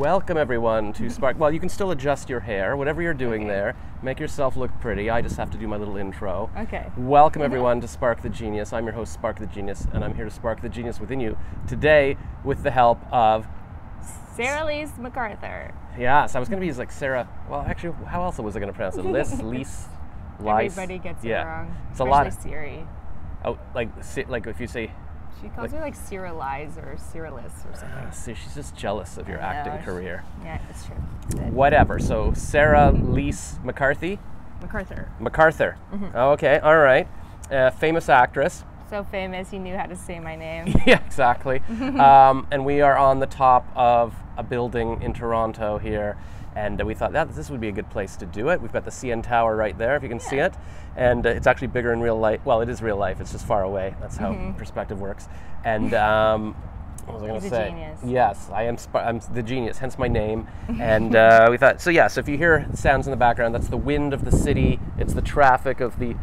Welcome everyone to Spark. Well, you can still adjust your hair, whatever you're doing there. Make yourself look pretty. I just have to do my little intro. Okay. Welcome everyone to Spark the Genius. I'm your host, Spark the Genius, and I'm here to spark the genius within you today with the help of Sera-Lys McArthur. Yes, I was going to be like Sarah. Well, actually, how else was I going to pronounce it? Lys. Everybody gets it wrong. It's a lot. Especially Siri. Oh, like if you say. She calls me like Sera-Lys or Sera-Lys or something. So she's just jealous of your acting career. Yeah, it's true. Whatever. So Sera-Lys McArthur. Mm-hmm. Oh, okay. All right. Famous actress. So famous, you knew how to say my name. Yeah, exactly. And we are on the top of a building in Toronto here. And we thought that this would be a good place to do it. We've got the CN Tower right there, if you can see it. And it's actually bigger in real life. Well, it is real life. It's just far away. That's how perspective works. And what was I going to say? Genius. Yes, I'm the genius, hence my name. And we thought, so yeah, so if you hear sounds in the background, that's the wind of the city. It's the traffic of the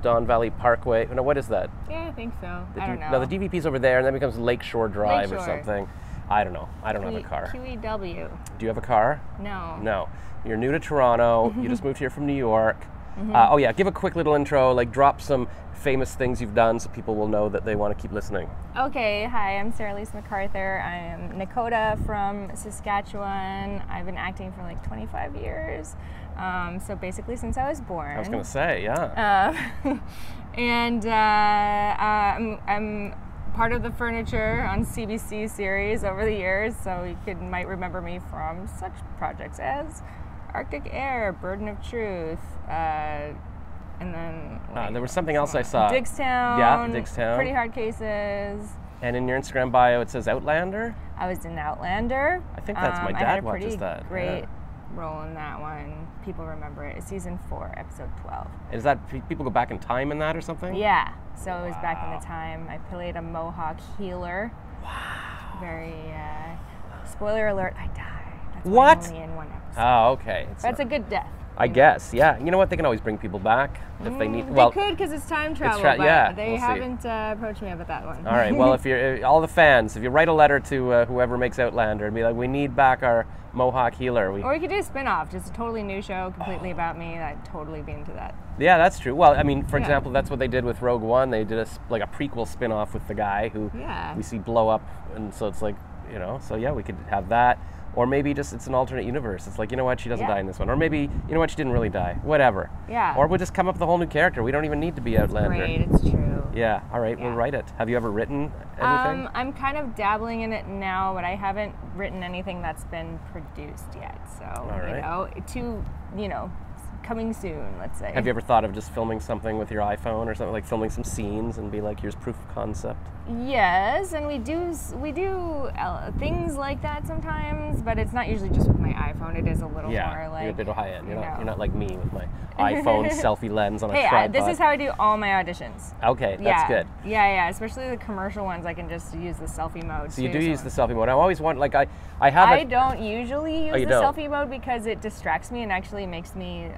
Don Valley Parkway. No, what is that? Yeah, I think so. I don't know. No, the DVP's over there, and then becomes Lakeshore Drive or something. I don't know. I don't have a car. QEW. Do you have a car? No. No. You're new to Toronto. You just moved here from New York. Oh yeah, give a quick little intro, like drop some famous things you've done so people will know that they want to keep listening. Okay, hi, I'm Sera-Lys McArthur. I am Nakoda from Saskatchewan. I've been acting for like 25 years. So basically since I was born. I was going to say, yeah. And I'm part of the furniture on CBC series over the years, so you might remember me from such projects as Arctic Air, Burden of Truth, and then there was something else I saw. Digstown. Yeah, Digstown. Pretty Hard Cases. And in your Instagram bio, it says Outlander. I was in Outlander. I think that's my dad watches that. Great. Role in that one. People remember it. It's season 4, episode 12. Is that people go back in time in that or something? Yeah. So it was back in the time. I played a Mohawk healer. Wow. Very. Spoiler alert. I died. That's what? Only in one episode. Oh, okay. That's a good death. I guess. Yeah. You know what? They can always bring people back if they need. Well, they could because it's time travel. Yeah. They haven't approached me about that one. All right. Well, if you're all the fans, if you write a letter to whoever makes Outlander and be like, we need back our Mohawk healer. Or we could do a spin-off, just a totally new show, completely about me. I'd totally be into that. Yeah, that's true. Well, I mean, for example, that's what they did with Rogue One. They did like a prequel spin-off with the guy who we see blow up, and so it's like, you know, so yeah, we could have that. Or maybe just it's an alternate universe. It's like, you know what, she doesn't die in this one. Or maybe, you know what, she didn't really die. Whatever. Yeah. Or we'll just come up with a whole new character. We don't even need to be Outlander. Great, it's true. Yeah. All right, we'll write it. Have you ever written anything? I'm kind of dabbling in it now, but I haven't written anything that's been produced yet. So, coming soon, let's say. Have you ever thought of just filming something with your iPhone or something, like filming some scenes and be like, here's proof of concept? Yes, and we do things like that sometimes, but it's not usually just with my iPhone. It is a little more like... you're a bit high end. You're not like me with my iPhone selfie lens on a tripod. This is how I do all my auditions. Okay, that's good. Yeah, especially the commercial ones. I can just use the selfie mode. So you do use the selfie mode. I always want, like, I don't usually use the selfie mode because it distracts me and actually makes me...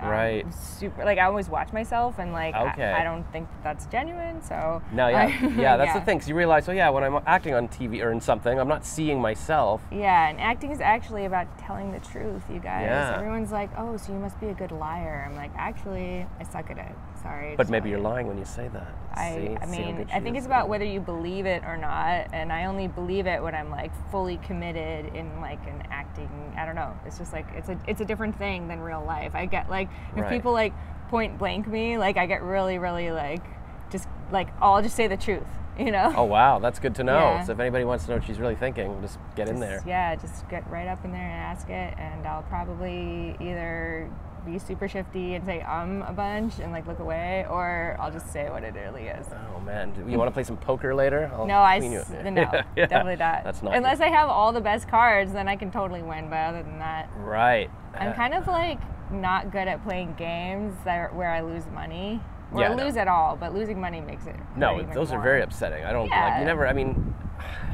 super, like I always watch myself and like I don't think that's genuine, so no, that's the thing, because you realize when I'm acting on TV or in something, I'm not seeing myself. And acting is actually about telling the truth, you guys. Everyone's like, oh, so you must be a good liar. I'm like, actually I suck at it, sorry. But maybe you're lying when you say that. I mean, I think it's about whether you believe it or not, and I only believe it when I'm like fully committed in like an acting, I don't know, it's just like it's a different thing than real life. I get like, if people like point blank me, like I get really, really like, just like, I'll just say the truth, you know? Oh wow, that's good to know. So if anybody wants to know what she's really thinking, just get in there. Yeah, just get right up in there and ask it, and I'll probably either be super shifty and say a bunch and like look away, or I'll just say what it really is. Oh man, you want to play some poker later? No, definitely not. That's not unless I have all the best cards, then I can totally win, but other than that. Right. I'm kind of like, not good at playing games where I lose money. Or lose at all, but losing money makes it. No, those are very upsetting. I don't like, you never, I mean,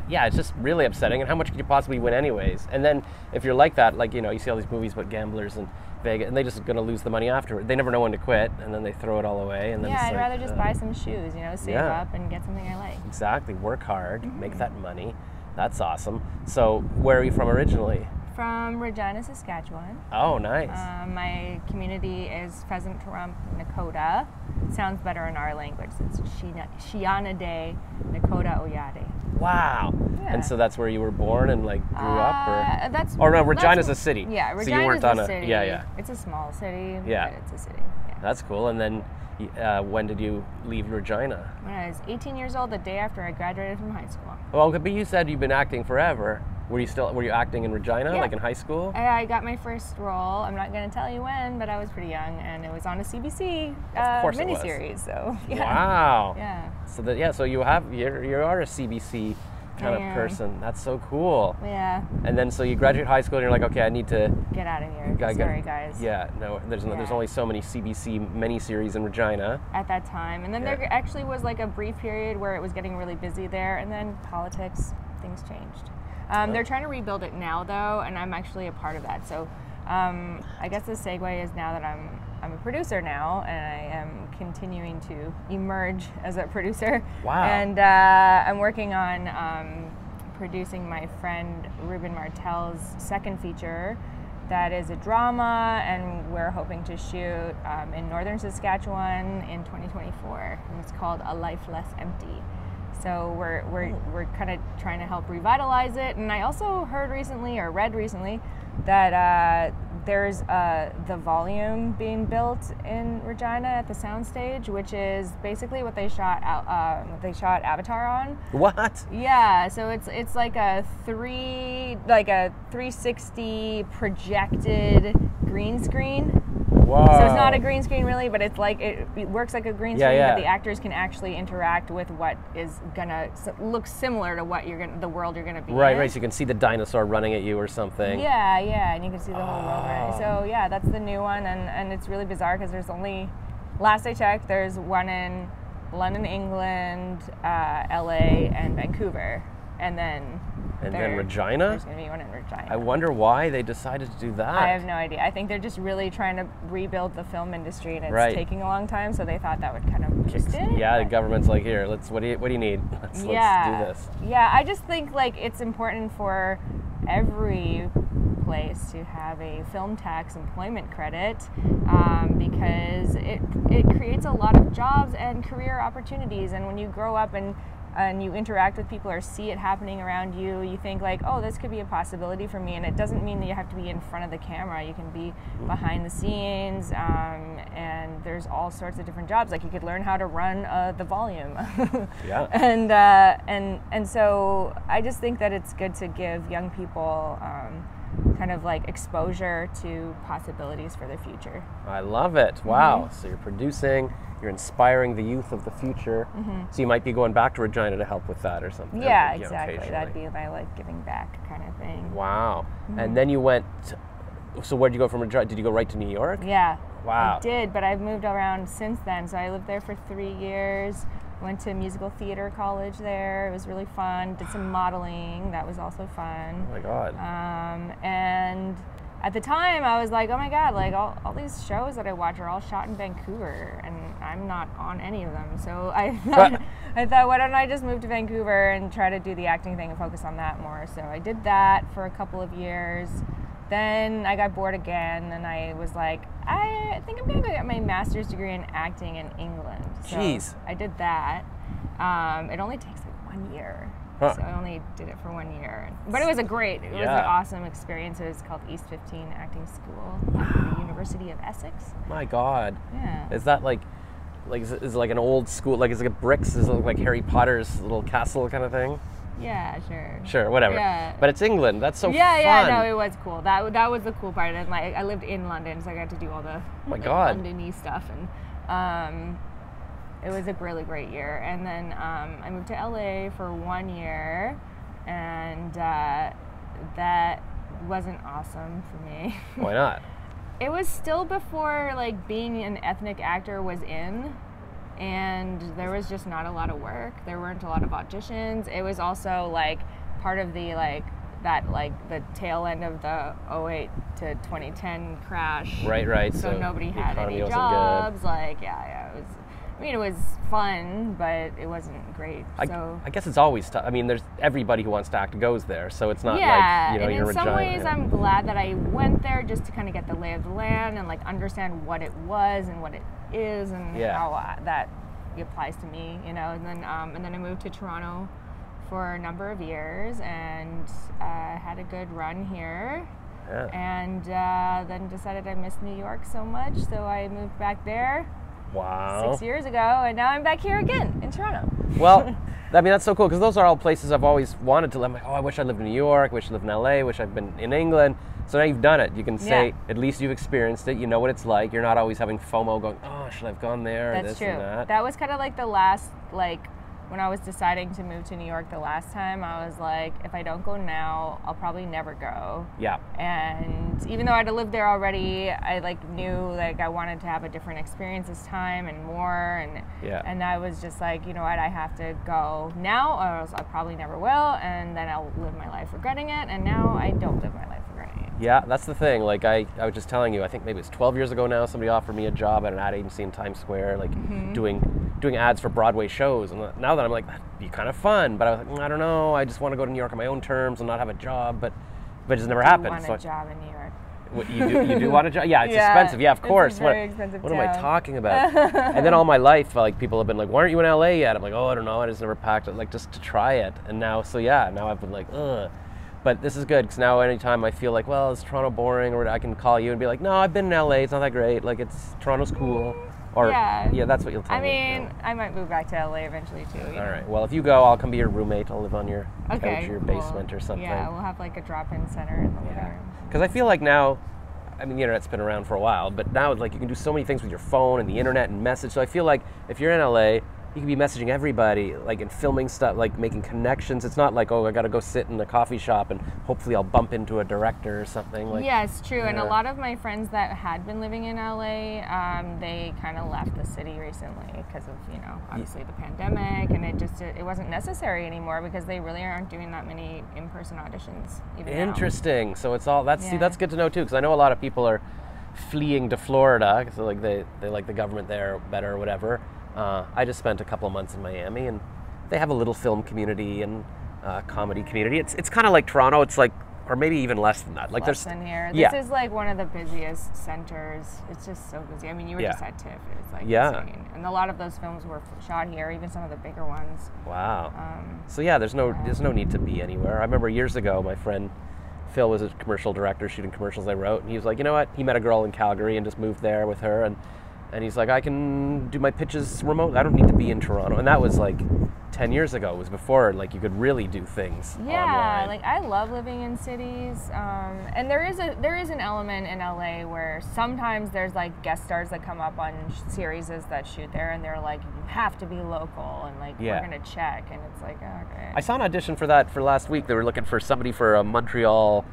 yeah, it's just really upsetting. And how much could you possibly win anyways? And then if you're like that, like, you know, you see all these movies about gamblers in Vegas, and they're just going to lose the money afterward. They never know when to quit, and then they throw it all away. And then I'd rather just buy some shoes, you know, save up and get something I like. Exactly, work hard, make that money. That's awesome. So where are you from originally? From Regina, Saskatchewan. Oh, nice. My community is Pheasant Rump Nakoda. It sounds better in our language. It's Shiana Day Nakoda Oyade. Wow. Yeah. And so that's where you were born and like grew up, or that's or no, Regina's a city. Yeah, Regina's a city. Yeah, yeah. It's a small city. Yeah, but it's a city. Yeah. That's cool. And then when did you leave Regina? When I was 18 years old, the day after I graduated from high school. Well, but you said you've been acting forever. Were you acting in Regina, yeah, like in high school? I got my first role. I'm not going to tell you when, but I was pretty young, and it was on a CBC miniseries. So yeah. Wow. Yeah. So that yeah, so you are a CBC kind of person. That's so cool. Yeah. And then so you graduate high school, and you're like, okay, I need to get out of here. Sorry, guys. Yeah. No, there's only so many CBC miniseries in Regina at that time, and then there actually was like a brief period where it was getting really busy there, and then politics, things changed. They're trying to rebuild it now, though, and I'm actually a part of that. So I guess the segue is now that I'm a producer now, and I am continuing to emerge as a producer. Wow. And I'm working on producing my friend Ruben Martel's second feature that is a drama, and we're hoping to shoot in northern Saskatchewan in 2024. And it's called A Life Less Empty. So we're kind of trying to help revitalize it. And I also heard recently, or read recently, that there's the Volume being built in Regina at the soundstage, which is basically what they shot Avatar on. What? Yeah. So it's like a 360 projected green screen. Wow. So it's not a green screen really, but it's like it works like a green screen, but the actors can actually interact with what is gonna look similar to what the world you're gonna be in. Right. So you can see the dinosaur running at you or something. Yeah, yeah, and you can see the whole world. Right. So yeah, that's the new one, and it's really bizarre because there's only, last I checked, there's one in London, England, LA, and Vancouver, and then. And then Regina? There's going to be one in Regina. I wonder why they decided to do that. I have no idea. I think they're just really trying to rebuild the film industry, and it's taking a long time, so they thought that would kind of boost it. Yeah, the government's like, here, what do you need? Let's do this. Yeah, I just think like it's important for every place to have a film tax employment credit because it creates a lot of jobs and career opportunities, and when you grow up and you interact with people or see it happening around you, you think like, oh, this could be a possibility for me. And it doesn't mean that you have to be in front of the camera. You can be behind the scenes, and there's all sorts of different jobs. Like you could learn how to run the Volume. Yeah. And so I just think that it's good to give young people kind of like exposure to possibilities for their future. I love it. Wow. Mm-hmm. So you're producing, you're inspiring the youth of the future. Mm-hmm. So you might be going back to Regina to help with that or something. Yeah, exactly. That'd be my like giving back kind of thing. Wow. Mm-hmm. And then you went, so where'd you go from Regina? Did you go right to New York? Yeah. Wow. I did, but I've moved around since then. So I lived there for 3 years. Went to musical theater college there. It was really fun. Did some modeling. That was also fun. Oh my God. And at the time, I was like, oh my God, like all these shows that I watch are all shot in Vancouver, and I'm not on any of them. So I thought, why don't I just move to Vancouver and try to do the acting thing and focus on that more? So I did that for a couple of years. Then I got bored again, and I was like, I think I'm going to go get my master's degree in acting in England. So Jeez. I did that. It only takes like 1 year. Huh. So I only did it for 1 year. But it was it was an awesome experience. It was called East 15 Acting School at the University of Essex. My God. Yeah. Is that is it like an old school, like is it like bricks, is it like Harry Potter's little castle kind of thing? Yeah, sure. Sure, whatever. Yeah. But it's England. That's so fun. Yeah, yeah, no, it was cool. That was the cool part. And like, I lived in London, so I got to do all the London-y stuff. And it was a really great year. And then I moved to LA for 1 year, and that wasn't awesome for me. Why not? It was still before like being an ethnic actor was in. And there was just not a lot of work. There weren't a lot of auditions. It was also like part of the the tail end of the 2008 to 2010 crash. Right. So nobody had any jobs. Like, yeah, yeah. It was, I mean, it was fun, but it wasn't great. So I guess it's always tough. I mean, there's everybody who wants to act goes there, so it's not like, you know, you're a giant. Yeah, and in some ways, I'm glad that I went there just to kind of get the lay of the land and like understand what it was and what it is and how that applies to me, you know. And then I moved to Toronto for a number of years and had a good run here. Yeah. And then decided I missed New York so much, so I moved back there. Wow. 6 years ago, and now I'm back here again in Toronto. Well, I mean, that's so cool, because those are all places I've always wanted to live. I'm like, oh, I wish I lived in New York, I wish I lived in LA, I wish I'd been in England. So now you've done it. You can say, at least you've experienced it, you know what it's like. You're not always having FOMO going, oh, should I have gone there, or this and that. That's true. That was kind of like the last, like, when I was deciding to move to New York the last time, I was like, if I don't go now, I'll probably never go. Yeah. And even though I'd lived there already, I like knew like I wanted to have a different experience this time and more. And and I was just like, you know what, I have to go now, or else I probably never will. And then I'll live my life regretting it. And now I don't live my life regretting it. Yeah, that's the thing. Like I was just telling you, I think maybe it's 12 years ago now, somebody offered me a job at an ad agency in Times Square, like doing ads for Broadway shows. And now that I'm like, that'd be kind of fun. But I was like, I don't know. I just want to go to New York on my own terms and not have a job. But it just never happened. I want a job in New York. What, you do want a job? Yeah, it's expensive. Yeah, of course. It's very expensive job. What am I talking about? And then all my life, like people have been like, why aren't you in LA yet? I'm like, oh, I don't know. I just never packed it, like just to try it. And now, so yeah, now I've been like, ugh. But this is good, because now anytime I feel like, well, is Toronto boring? Or I can call you and be like, no, I've been in LA. It's not that great. Like Toronto's cool. Or, yeah, that's what you'll tell me. I mean, I might move back to LA eventually, too. Yeah. All right. Well, if you go, I'll come be your roommate. I'll live on your couch or your basement or something. Yeah, we'll have, like, a drop-in center in the living room. Because I feel like now, I mean, the Internet's been around for a while, but now, like, you can do so many things with your phone and the Internet and message. So I feel like if you're in LA, you can be messaging everybody, like, and filming stuff, like, making connections. It's not like, oh, I got to go sit in a coffee shop and hopefully I'll bump into a director or something. Like, yeah, it's true. And a lot of my friends that had been living in LA, they kind of left the city recently because of, you know, obviously the pandemic, and it just, it wasn't necessary anymore because they really aren't doing that many in-person auditions even now. Interesting. So it's all, see, that's good to know too, because I know a lot of people are fleeing to Florida, so like they like the government there better or whatever. I just spent a couple of months in Miami, and they have a little film community and comedy community. It's kind of like Toronto. It's like, or maybe even less than that. Like less than here. This is like one of the busiest centers. It's just so busy. I mean, you were just at TIFF. It was like insane. And a lot of those films were shot here, even some of the bigger ones. Wow. So yeah, there's no need to be anywhere. I remember years ago, my friend Phil was a commercial director shooting commercials I wrote, and he was like, you know what? He met a girl in Calgary and just moved there with her, and he's like, I can do my pitches remotely. I don't need to be in Toronto. And that was like 10 years ago. It was before, like, you could really do things online. Like, I love living in cities. And there is an element in LA where sometimes there's, like, guest stars that come up on series that shoot there, and they're like, you have to be local, and, like, we're going to check. And it's like, okay. I saw an audition for that for last week. They were looking for somebody for a Montreal...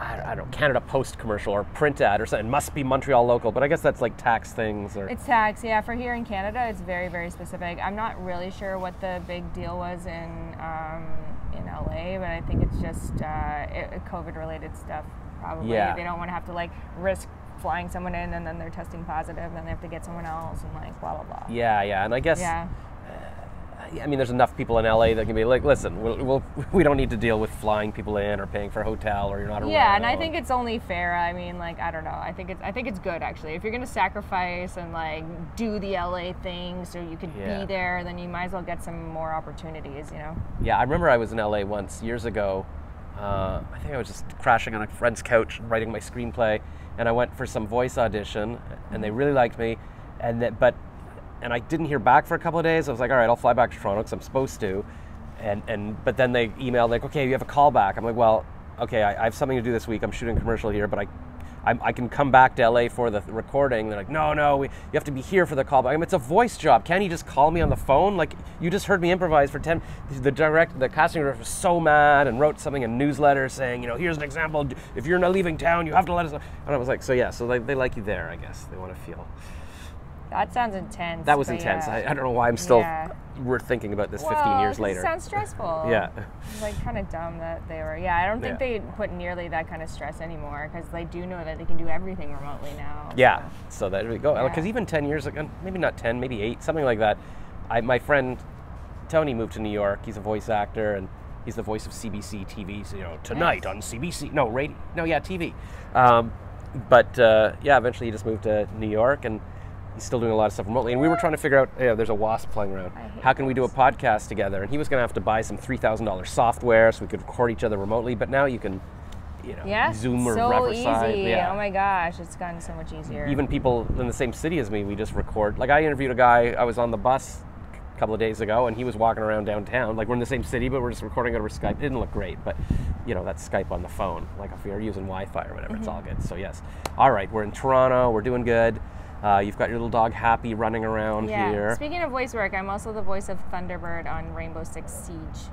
I don't know, Canada Post commercial or print ad or something. It must be Montreal local, but I guess that's like tax things. Or it's tax, yeah. For here in Canada, it's very, very specific. I'm not really sure what the big deal was in LA, but I think it's just COVID-related stuff, probably. Yeah. They don't want to have to like risk flying someone in, and then they're testing positive, and then they have to get someone else, and like blah, blah, blah. Yeah, yeah, and I guess... Yeah. I mean, there's enough people in LA that can be like, listen, we don't need to deal with flying people in or paying for a hotel, or you're not around. Yeah, and I think it's only fair. I mean, like, I don't know. I think it's good, actually. If you're going to sacrifice and, like, do the LA thing so you can be there, then you might as well get some more opportunities, you know? Yeah, I remember I was in LA once years ago. I think I was just crashing on a friend's couch writing my screenplay, and I went for some voice audition, and they really liked me, and I didn't hear back for a couple of days. I was like, all right, I'll fly back to Toronto because I'm supposed to. But then they emailed, like, okay, you have a call back. I'm like, well, okay, I have something to do this week. I'm shooting a commercial here, but I can come back to LA for the recording. They're like, no, you have to be here for the call back. I mean, it's a voice job. Can't you just call me on the phone? Like, you just heard me improvise for 10. The casting director was so mad and wrote something in a newsletter saying, you know, here's an example. If you're not leaving town, you have to let us know. And I was like, so yeah, so they like you there, I guess. They want to feel... That sounds intense. That was intense. Yeah. I don't know why I'm still we're thinking about this 15 years later. It sounds stressful. Yeah. It's like kind of dumb that they were. Yeah, I don't think they put nearly that kind of stress anymore because they do know that they can do everything remotely now. Yeah. So there we go. Because even 10 years ago, maybe not 10, maybe 8, something like that, my friend Tony moved to New York. He's a voice actor and he's the voice of CBC TV. So, you know, tonight on CBC. No, radio. No, yeah, TV. But eventually he just moved to New York and he's still doing a lot of stuff remotely. And we were trying to figure out, there's a wasp playing around. How can we do a podcast together? And he was going to have to buy some $3,000 software so we could record each other remotely. But now you can, Zoom or Riverside. Easy. Yeah. Oh my gosh, it's gotten so much easier. Even people in the same city as me, we just record. Like I interviewed a guy, I was on the bus a couple of days ago and he was walking around downtown. Like we're in the same city, but we're just recording over Skype. It didn't look great, but that's Skype on the phone. Like if you're using Wi-Fi or whatever, it's all good. So yes. All right, we're in Toronto, we're doing good. You've got your little dog Happy running around here. Speaking of voice work, I'm also the voice of Thunderbird on Rainbow Six Siege.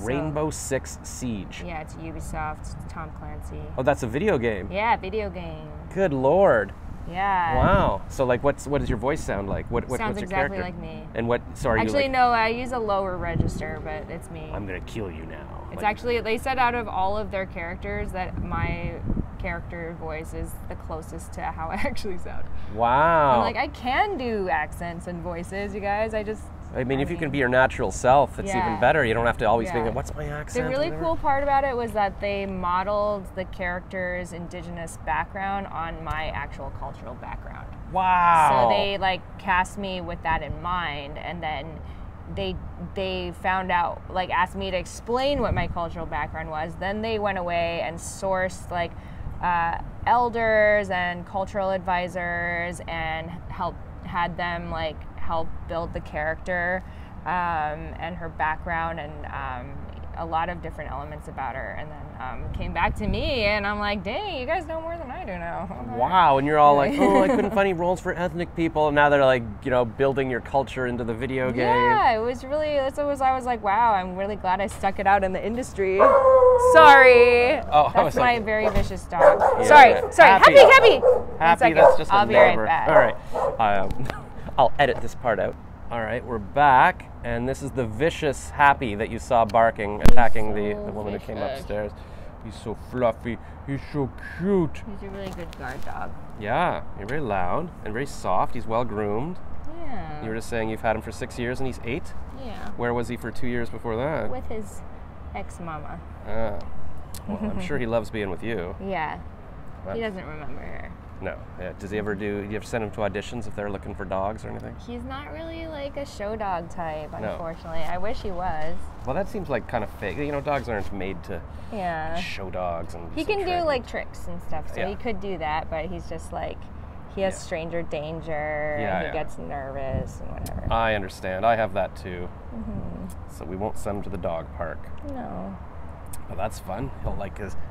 Rainbow Six Siege. Yeah, it's Ubisoft, Tom Clancy. Oh, that's a video game. Yeah, video game. Good lord. Yeah. Wow. So like, what does your voice sound like? What's your character? Sounds exactly like me. And what? Sorry. Actually, no. I use a lower register, but it's me. I'm gonna kill you now. It's like, actually they said out of all of their characters that my character voice is the closest to how I actually sound. Wow. I'm like, I can do accents and voices, you guys. I mean, if you can be your natural self, it's even better. You don't have to always think, what's my accent? The really cool part about it was that they modeled the character's indigenous background on my actual cultural background. Wow. So they cast me with that in mind, and then they found out, asked me to explain what my cultural background was. Then they went away and sourced elders and cultural advisors and had them help build the character and her background and a lot of different elements about her, and then came back to me and I'm like, dang, you guys know more than I do now. Wow. And you're all like, oh, I couldn't find any roles for ethnic people, and now they're building your culture into the video game. Yeah, it was really, I was like, wow, I'm really glad I stuck it out in the industry. Sorry. Oh, that's my very vicious dog. Yeah, sorry. Happy, that's just I'll be right back. All right. I'll edit this part out. All right, we're back, and this is the vicious Happy that you saw barking, attacking the woman who came upstairs. He's so fluffy. He's so cute. He's a really good guard dog. Yeah, he's very loud and very soft. He's well-groomed. Yeah. You were just saying you've had him for 6 years, and he's 8? Yeah. Where was he for 2 years before that? With his ex-mama. Well, I'm sure he loves being with you. Yeah. He doesn't remember her. No. Yeah. Does he ever do you ever send him to auditions if they're looking for dogs or anything? He's not really a show dog type, unfortunately. No. I wish he was. Well, that seems kind of fake. You know, dogs aren't made to show dogs. And he can do tricks and stuff, so he could do that, but he's just he has stranger danger, and he gets nervous and whatever. I understand. I have that too. So we won't send him to the dog park. No. Well, that's fun.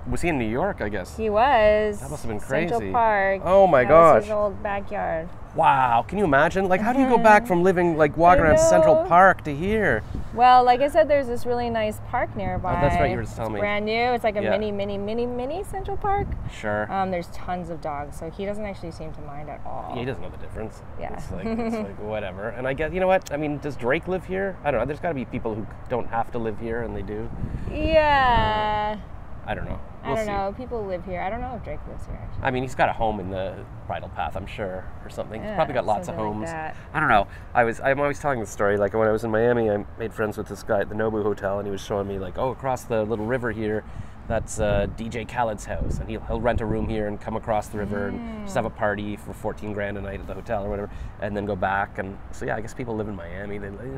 Was he in New York, I guess? He was. That must have been crazy. Central Park. Oh my gosh. That was his old backyard. Wow. Can you imagine? How do you go back from living, walking around Central Park to here? Well, like I said, there's this really nice park nearby. Oh, that's right. You were just telling me. It's brand new. It's like a mini, mini, mini, mini Central Park. Sure. There's tons of dogs, so he doesn't actually seem to mind at all. Yeah, he doesn't know the difference. Yeah. It's like whatever. And I guess, you know what? I mean, does Drake live here? I don't know. There's got to be people who don't have to live here, and they do. Yeah. I don't know. We'll see. People live here. I don't know if Drake lives here, actually. I mean, he's got a home in the Bridle Path, I'm sure, or something. Yeah, he's probably got lots of homes. I don't know. I'm always telling this story. When I was in Miami, I made friends with this guy at the Nobu Hotel, and he was showing me, across the little river here, that's DJ Khaled's house, and he'll rent a room here and come across the river and just have a party for 14 grand a night at the hotel or whatever, and then go back. And so, yeah, I guess people live in Miami. They, I don't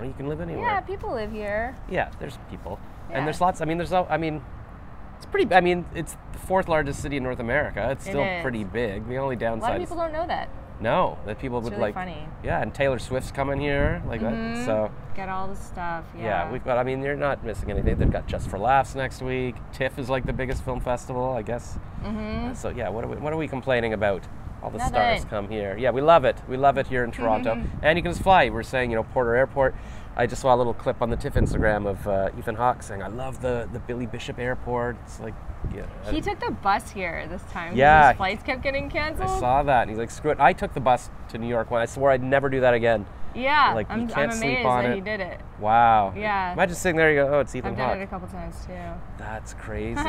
know. You can live anywhere. Yeah, people live here. Yeah, there's people. Yeah. And there's lots. It's pretty. It's the 4th largest city in North America. It's still pretty big. The only downside. A lot of people don't know that. No, that people would really funny. Yeah, and Taylor Swift's coming here, that. So got all the stuff. Yeah. Yeah, we've got. You're not missing anything. They've got Just for Laughs next week. TIFF is the biggest film festival, I guess. So yeah, what are we complaining about? all the stars come here. Yeah, we love it. We love it here in Toronto. And you can just fly. We're saying, you know, Porter Airport. I just saw a little clip on the TIFF Instagram of Ethan Hawke saying, I love the Billy Bishop Airport. It's like, yeah. He took the bus here this time. Yeah. His flights kept getting canceled. I saw that. He's like, screw it. I took the bus to New York when I swore I'd never do that again. Yeah, like, I'm amazed that he did it. Wow. Yeah. Imagine sitting there, you go, oh, it's Ethan Hawke. I've done it a couple times, too. That's crazy.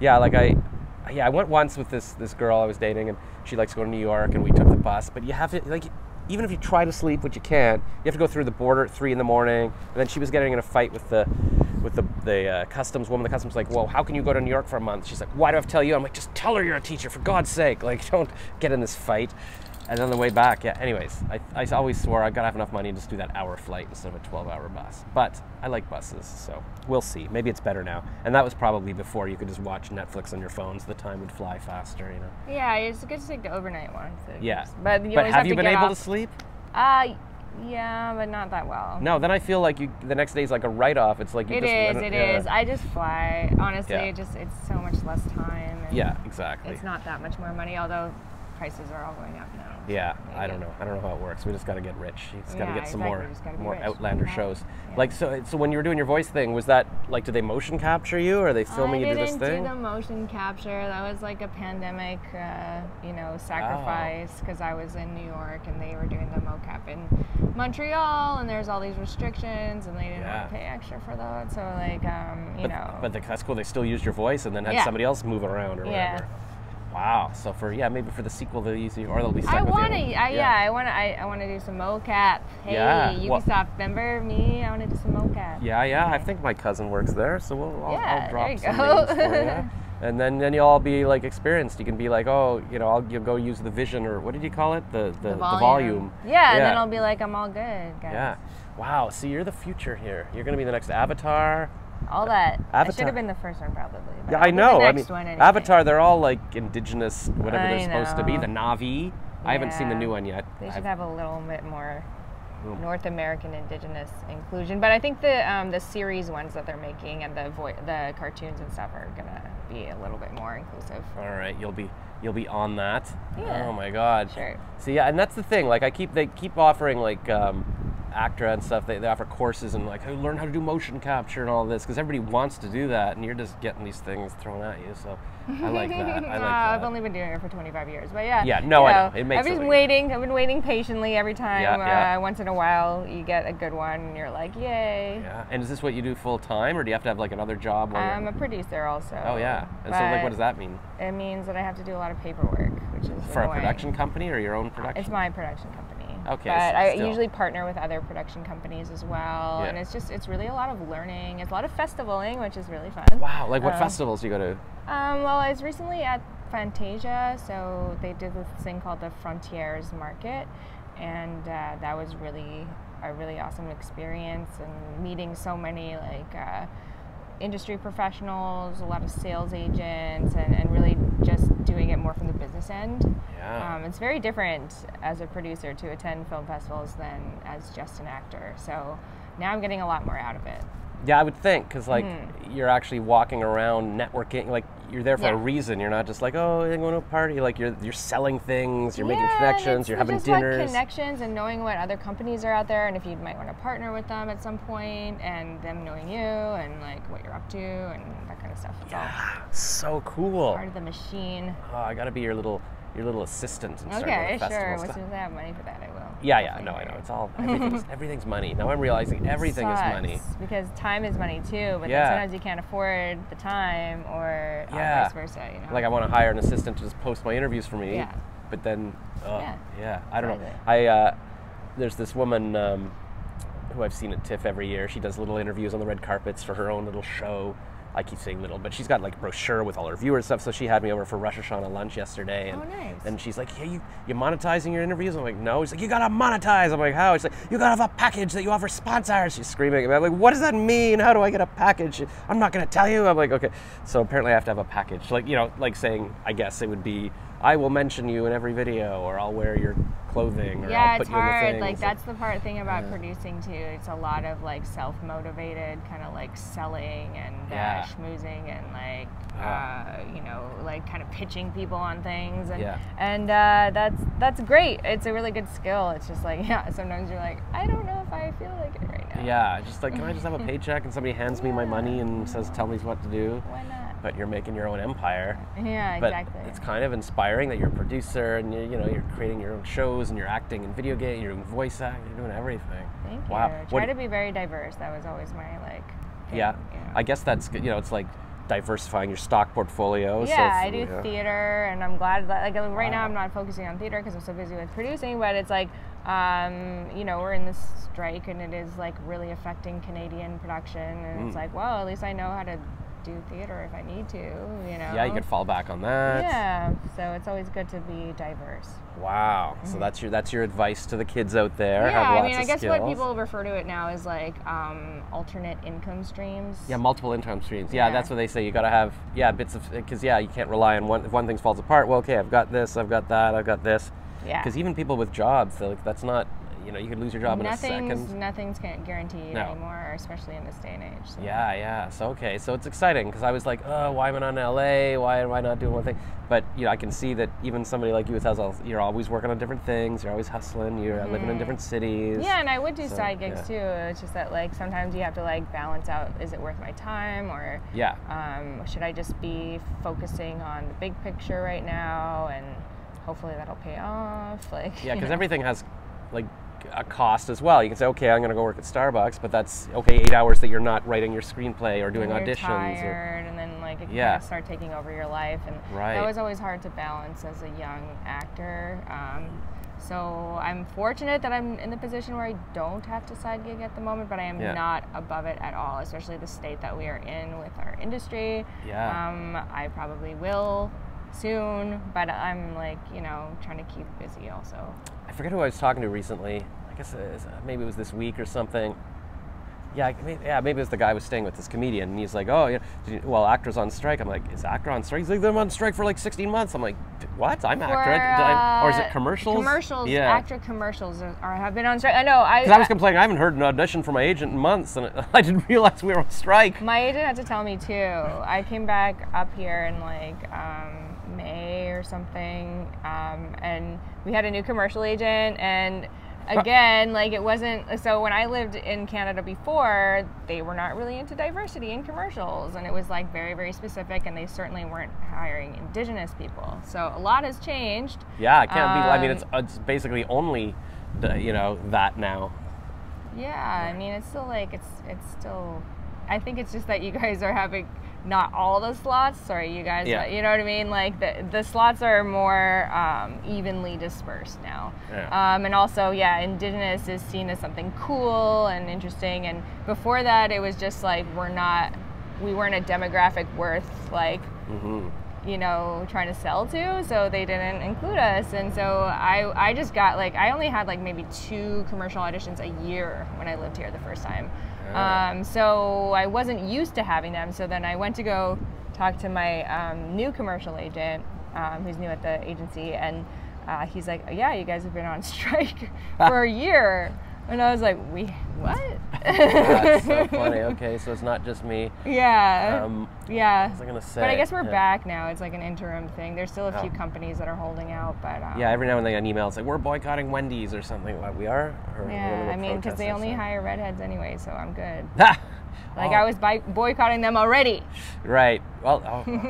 Yeah, like I went once with this girl I was dating, and she likes to go to New York, and we took the bus. But you have to, like, even if you try to sleep, which you can't, you have to go through the border at 3 in the morning. And then she was getting in a fight with the customs woman. The customs was like, "Whoa, how can you go to New York for a month?" She's like, "Why do I have to tell you?" I'm like, "Just tell her you're a teacher, for God's sake! Like, don't get in this fight." And on the way back, yeah. Anyways, I always swore I gotta have enough money to just do that hour flight instead of a 12-hour bus. But I like buses, so we'll see. Maybe it's better now. And that was probably before you could just watch Netflix on your phone, so the time would fly faster, you know. Yeah, it's good to take the overnight one. So yeah. But you always have you been able to sleep? Yeah, but not that well. No, then I feel like the next day is like a write-off. It's like it is. I just fly. Honestly, it's so much less time. And yeah, exactly. It's not that much more money, although prices are all going up now. Yeah, I don't know. I don't know how it works. We just got to get rich. You just got to get some more Outlander shows. Yeah. Like so when you were doing your voice thing, was that like, did they motion capture you, or are they filming you do this thing? I didn't do the motion capture. That was like a pandemic, you know, sacrifice, because I was in New York and they were doing the mocap in Montreal, and there's all these restrictions, and they didn't want to pay extra for that. So like, you know. But that's cool. They still used your voice and then had somebody else move it around or whatever. Wow. So maybe for the sequel they'll use you, or they'll be stuck with you. I want to do some mocap. Hey, Ubisoft, remember me? I want to do some mocap. Yeah. I think my cousin works there, so I'll drop some names for you. And then you'll all be like experienced. You can be like, oh, you know, you'll go use the vision, or what did you call it? The volume. Yeah, and then I'll be like, I'm all good, guys. Yeah. Wow. So you're the future here. You're gonna be the next Avatar. All that. Avatar. I should have been the first one, probably. Yeah, I know. I mean, Avatar, they're all like indigenous, whatever they're supposed to be. The Na'vi. Yeah. I haven't seen the new one yet. They should have a little bit more North American indigenous inclusion. But I think the series ones that they're making and the cartoons and stuff are gonna be a little bit more inclusive. All right, you'll be on that. Yeah. Oh my God. Sure. So yeah, and that's the thing. Like they keep offering like. ACTRA and stuff, they offer courses and like, learn how to do motion capture and all this, because everybody wants to do that, and you're just getting these things thrown at you, so I like that. I've only been doing it for 25 years, but yeah. Yeah, no, I know. It makes sense. I've been waiting patiently every time. Yeah. Once in a while, you get a good one, and you're like, yay. Yeah. And is this what you do full time, or do you have to have like another job? I'm a producer also. Oh, yeah. And so like, what does that mean? It means that I have to do a lot of paperwork, which is For annoying. A production company or your own production? It's my production company. Okay, but I usually partner with other production companies as well, and it's really a lot of learning. It's a lot of festivaling, which is really fun. Wow, like what festivals do you go to? Well, I was recently at Fantasia, so they did this thing called the Frontiers Market, and that was really a really awesome experience, and meeting so many like industry professionals, a lot of sales agents, and really just doing it more from the business end. Yeah. It's very different as a producer to attend film festivals than as just an actor. So now I'm getting a lot more out of it. Yeah, I would think, because like you're actually walking around networking, like you're there for a reason. You're not just like, oh, I'm going to a party. Like you're selling things, you're making connections, you're having dinners. Like connections and knowing what other companies are out there, and if you might want to partner with them at some point, and them knowing you and like what you're up to and that kind of stuff. It's all so cool. Part of the machine. Oh, I got to be your little assistant and start doing festivals. As soon as I have money for that, I will. Yeah, no, I know. It's all, everything's money. Now I'm realizing everything is money. Because time is money too, but then sometimes you can't afford the time, or vice versa, you know. Like I want to hire an assistant to just post my interviews for me, but then, I don't know. There's this woman who I've seen at TIFF every year. She does little interviews on the red carpets for her own little show. I keep saying little, but she's got like a brochure with all her viewers and stuff, so she had me over for Rosh Hashanah lunch yesterday. And, nice. And she's like, yeah, you monetizing your interviews? I'm like, no. She's like, you gotta monetize. I'm like, how? She's like, you gotta have a package that you offer sponsors. She's screaming. And I'm like, what does that mean? How do I get a package? I'm not gonna tell you. I'm like, okay. So apparently I have to have a package. Like, you know, like saying, I guess it would be, I will mention you in every video, or I'll wear your clothing, or I'll put you in the thing. Yeah, it's hard. Like, that's the part thing about producing, too. It's a lot of, like, self-motivated, kind of, like, selling and schmoozing and, like, you know, like kind of pitching people on things, and that's great. It's a really good skill. It's just like, yeah, sometimes you're like, I don't know if I feel like it right now. Yeah, just like, can I just have a paycheck and somebody hands me my money and says, tell me what to do? Why not? But you're making your own empire. Yeah, exactly. But it's kind of inspiring that you're a producer and you know, you're creating your own shows and you're acting in video games, you're doing voice act, you're doing everything. Thank you. Wow. Try to be very diverse. That was always my like thing, you know. I guess that's good. You know, it's like diversifying your stock portfolio. Yeah, so I do theater, and I'm glad that, like, right now I'm not focusing on theater because I'm so busy with producing, but it's like, you know, we're in this strike and it is like really affecting Canadian production, and it's like, well, at least I know how to do theater if I need to, you know. Yeah, you could fall back on that. Yeah, so it's always good to be diverse. Wow. So that's your advice to the kids out there. Yeah, have lots of skills. What people refer to it now is like alternate income streams. Yeah, multiple income streams. Yeah, that's what they say. You got to have bits of, because you can't rely on one. If one thing falls apart, well, okay, I've got this, I've got that, I've got this. Yeah. Because even people with jobs, they're like, that's not. You know, you could lose your job in a second. Nothing's guaranteed anymore, especially in this day and age. So. Yeah. So, okay. So it's exciting because I was like, oh, why am I not in L.A.? Why am I not doing one thing? But, you know, I can see that even somebody like you, you're always working on different things. You're always hustling. You're living in different cities. Yeah, and I would do side gigs too. It's just that, like, sometimes you have to, like, balance out, is it worth my time? Or should I just be focusing on the big picture right now? And hopefully that'll pay off. Like, yeah, because everything has, like, a cost as well. You can say, okay, I'm gonna go work at Starbucks, but that's okay, 8 hours that you're not writing your screenplay or doing auditions. Tired, and then like it kind of start taking over your life, and that was always hard to balance as a young actor. So I'm fortunate that I'm in the position where I don't have to side gig at the moment, but I am not above it at all, especially the state that we are in with our industry. Yeah. I probably will soon, but I'm like, you know, trying to keep busy also. I forget who I was talking to recently. I guess it was, maybe it was this week or something. Maybe it was the guy I was staying with, this comedian, and he's like, oh, well, actors on strike. I'm like, is actor on strike? He's like, they're on strike for like 16 months. I'm like, what? I'm actor. Or is it commercials? Commercials. Yeah. Actor commercials have been on strike. I know. Because I was complaining, I haven't heard an audition from my agent in months, and I didn't realize we were on strike. My agent had to tell me, too. I came back up here in like May or something, and we had a new commercial agent, and again, like it wasn't, so when I lived in Canada before, they were not really into diversity in commercials, and it was like very, very specific, and they certainly weren't hiring Indigenous people. So a lot has changed. Yeah, it can't be, I mean, it's basically only, you know, that now. Yeah, I mean, it's still like, it's still, I think it's just that you guys are having not all the slots, you know what I mean? Like the slots are more evenly dispersed now. Yeah. And also, Indigenous is seen as something cool and interesting. And before that, it was just like, we weren't a demographic worth like, you know, trying to sell to, so they didn't include us. And so I just got like, I only had like maybe 2 commercial auditions a year when I lived here the first time. So I wasn't used to having them, so then I went to go talk to my new commercial agent, who's new at the agency, and he's like, yeah, you guys have been on strike for a year. And I was like, what? That's so funny. Okay, so it's not just me. Yeah. What was I gonna say? But I guess we're back now. It's like an interim thing. There's still a few companies that are holding out, but every now and then I get an email. It's like, we're boycotting Wendy's or something. What, we are? Or I mean, because they only hire redheads anyway, so I'm good. Like I was boycotting them already. Right. Well,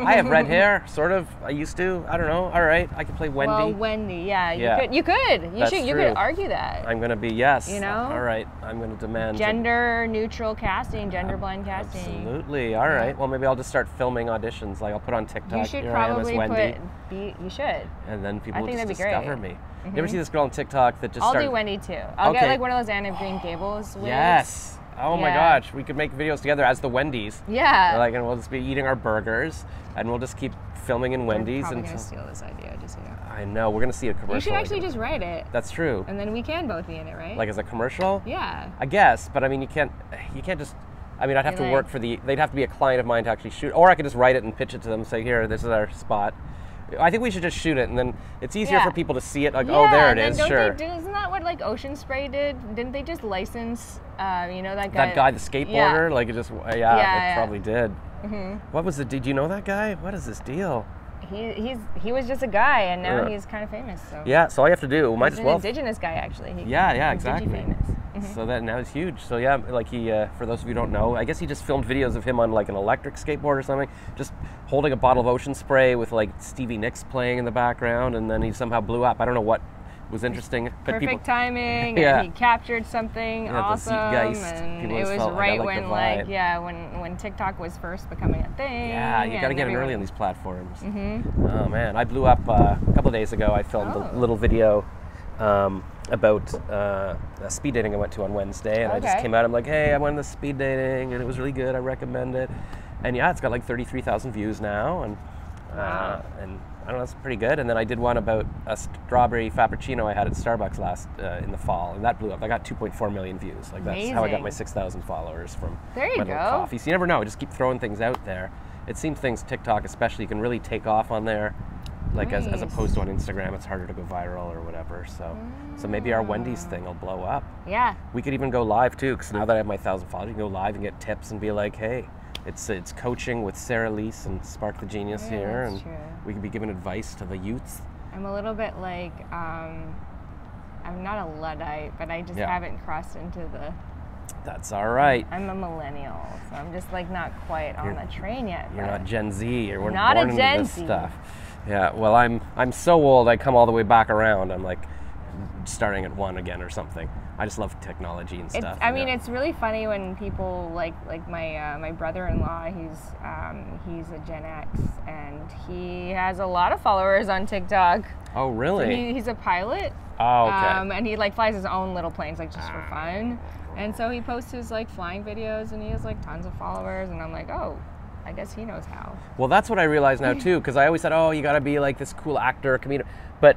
I have red hair, sort of. I used to. I don't know. All right, I can play Wendy. Well, Wendy. Yeah, you could. You could argue that. I'm gonna be You know. All right. I'm gonna demand gender neutral casting, gender blind casting. Absolutely. All right. Well, maybe I'll just start filming auditions. Like I'll put on TikTok. You should probably you should. And then people will just discover me. You ever see this girl on TikTok that just? I'll do Wendy too. I'll get like one of those Anne of Green Gables wigs. Yes. Oh my gosh, we could make videos together as the Wendy's. Yeah. Like, and we'll just be eating our burgers, and we'll just keep filming in Wendy's. I'm gonna steal this idea, just so you know. I know, we're gonna see a commercial. You should actually just write it. That's true. And then we can both be in it, right? Like as a commercial? Yeah. I guess, but I mean, you can't just. I mean, I'd have to work for they'd have to be a client of mine to actually shoot, or I could just write it and pitch it to them and say, here, this is our spot. I think we should just shoot it, and then it's easier for people to see it. Like, oh, there it is. Isn't that what like Ocean Spray did? Didn't they just license? You know that guy. That guy, the skateboarder. Yeah. Like it just. Yeah, it probably did. What was the? Did you know that guy? What is this deal? he was just a guy, and now he's kind of famous. So. Yeah, so all you have to do, might as well. He's an indigenous guy, actually. Yeah, exactly. Mm-hmm. So that now he's huge. So yeah, like he, for those of you who don't know, I guess he just filmed videos of him on like an electric skateboard or something, just holding a bottle of ocean spray with like Stevie Nicks playing in the background, and then he somehow blew up. I don't know what was interesting. But perfect timing, and he captured something awesome, and it was right when when TikTok was first becoming a thing. Yeah, you got to get in early on these platforms. Mm-hmm. Oh man, I blew up a couple of days ago. I filmed a little video. About a speed dating I went to on Wednesday, and I just came out. I'm like, hey, I went to speed dating, and it was really good. I recommend it. And yeah, it's got like 33,000 views now, and I don't know, it's pretty good. And then I did one about a strawberry frappuccino I had at Starbucks last in the fall, and that blew up. I got 2.4 million views. Like that's amazing. How I got my 6,000 followers from my little coffee. So you never know. I just keep throwing things out there. It seems things, TikTok especially, you can really take off on there. Like as opposed to on Instagram, it's harder to go viral or whatever. So maybe our Wendy's thing will blow up. Yeah. We could even go live too, because now that I have my 1,000 followers, you can go live and get tips and be like, hey, it's coaching with Sera-Lys and Spark the Genius here, and we could be giving advice to the youths. I'm a little bit like, I'm not a Luddite, but I just haven't crossed into the... That's all right. I'm a millennial, so I'm just like not quite on the train yet. You're not Gen Z, or we're not born into this stuff. Yeah, well, I'm so old, I come all the way back around. I'm like starting at one again or something. I just love technology and stuff. I mean, it's really funny when people, like my my brother-in-law, he's a Gen X, and he has a lot of followers on TikTok. Oh, really? So he's a pilot. Oh, okay. And he like flies his own little planes, like just for fun. And so he posts his like flying videos, and he has like tons of followers, and I'm like, oh. I guess he knows how. Well, that's what I realize now too, because I always said, oh, you got to be like this cool actor, comedian. But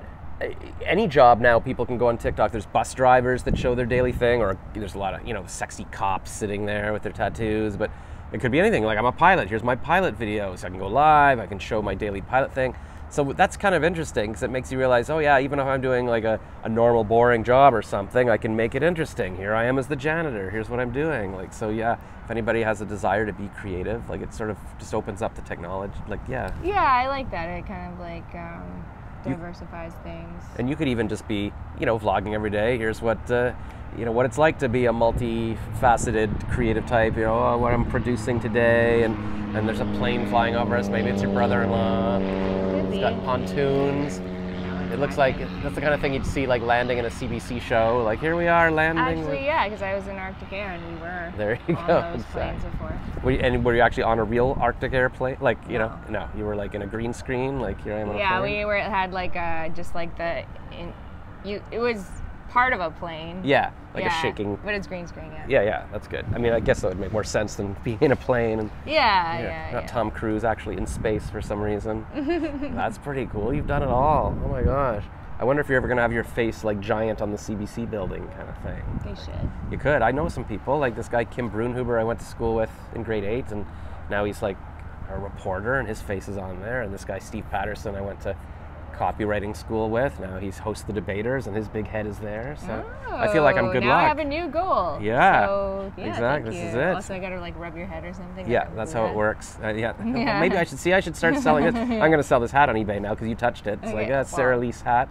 any job now, people can go on TikTok. There's bus drivers that show their daily thing, or there's a lot of, sexy cops sitting there with their tattoos. But it could be anything. Like, I'm a pilot. Here's my pilot video. So I can go live. I can show my daily pilot thing. So that's kind of interesting, because it makes you realize, oh yeah, even if I'm doing like a normal, boring job or something, I can make it interesting. Here I am as the janitor. Here's what I'm doing. Like, so yeah, if anybody has a desire to be creative, like it sort of just opens up the technology. Like, yeah. Yeah, I like that. It kind of like diversifies things. And you could even just be, vlogging every day. Here's what, what it's like to be a multifaceted creative type. What I'm producing today, and there's a plane flying over us. Maybe it's your brother-in-law. It's got pontoons. It looks like that's the kind of thing you'd see like landing in a CBC show. Like, here we are landing. Actually, yeah, because I was in Arctic Air and we were. There you go. Those planes before. Were you actually on a real Arctic Air plane? Like, no, you were like in a green screen. Like, here I am on a plane. Yeah, we were. It had like just like the, it was part of a plane. Yeah, like a shaking. But it's green screen. Yeah. Yeah, that's good. I mean, I guess that would make more sense than being in a plane. And, not Tom Cruise actually in space for some reason. That's pretty cool. You've done it all. Oh my gosh. I wonder if you're ever gonna have your face like giant on the CBC building kind of thing. You should. You could. I know some people like this guy Kim Brunhuber I went to school with in grade 8, and now he's like a reporter, and his face is on there. And this guy Steve Patterson I went to copywriting school with. Now he's hosts the debaters, and his big head is there. So I feel like I'm good luck. I have a new goal. Yeah. So, yeah, exactly. This is it. Also, I gotta like rub your head or something. Yeah, that's how it works. Well, maybe I should start selling it. I'm gonna sell this hat on eBay now because you touched it. It's like a Sera-Lys hat.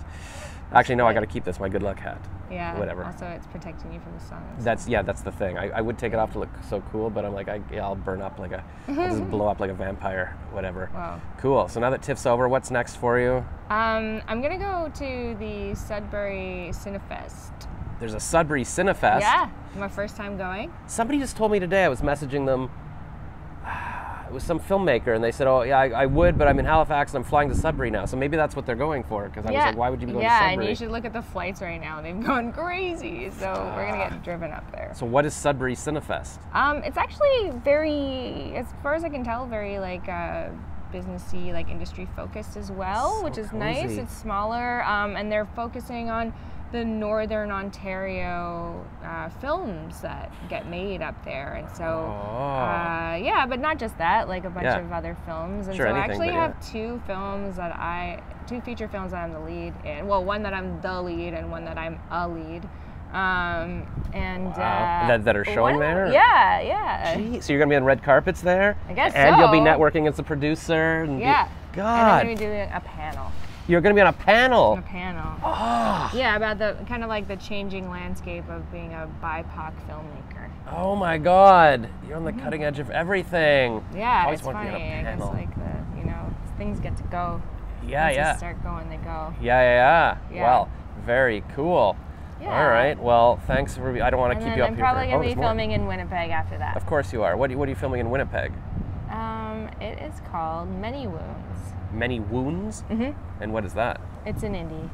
Actually, no, I gotta keep this. My good luck hat. Yeah. Whatever. Also, it's protecting you from the sun. That's the thing. I would take it off to look so cool, but I'm like, I'll burn up like I'll just blow up like a vampire, whatever. Wow. Cool. So now that TIFF's over, what's next for you? I'm gonna go to the Sudbury Cinefest. There's a Sudbury Cinefest. Yeah, my first time going. Somebody just told me today. I was messaging them. It was some filmmaker, and they said, oh yeah, I would, but I'm in Halifax and I'm flying to Sudbury now. So maybe that's what they're going for, because I was like, why would you be going to Sudbury? Yeah, and you should look at the flights right now. They've gone crazy, so we're going to get driven up there. So what is Sudbury Cinefest? It's actually very, as far as I can tell, very like businessy, like industry focused as well, so which is cozy. Nice. It's smaller, and they're focusing on the Northern Ontario films that get made up there, and so but not just that, like a bunch of other films, and so anything, I actually have two feature films that I'm the lead in. Well, one that I'm the lead and one that I'm a lead. That are showing there? Yeah. Gee, so you're gonna be on red carpets there? I guess so. And you'll be networking as a producer. And God. And I'm gonna be doing a panel. You're gonna be on a panel? A panel. Oh. Yeah, about the kind of like the changing landscape of being a BIPOC filmmaker. Oh my God. You're on the cutting edge of everything. Yeah, it's funny. I guess like the, you know, things get to go. Yeah, once yeah. They start going, they go. Yeah. Wow, very cool. Yeah. All right. Well, thanks for. I don't want to keep you up here. I'm probably gonna be filming in Winnipeg after that. Of course you are. What are you filming in Winnipeg? It is called Many Wounds. Many Wounds? Mm-hmm. And what is that? It's an indie.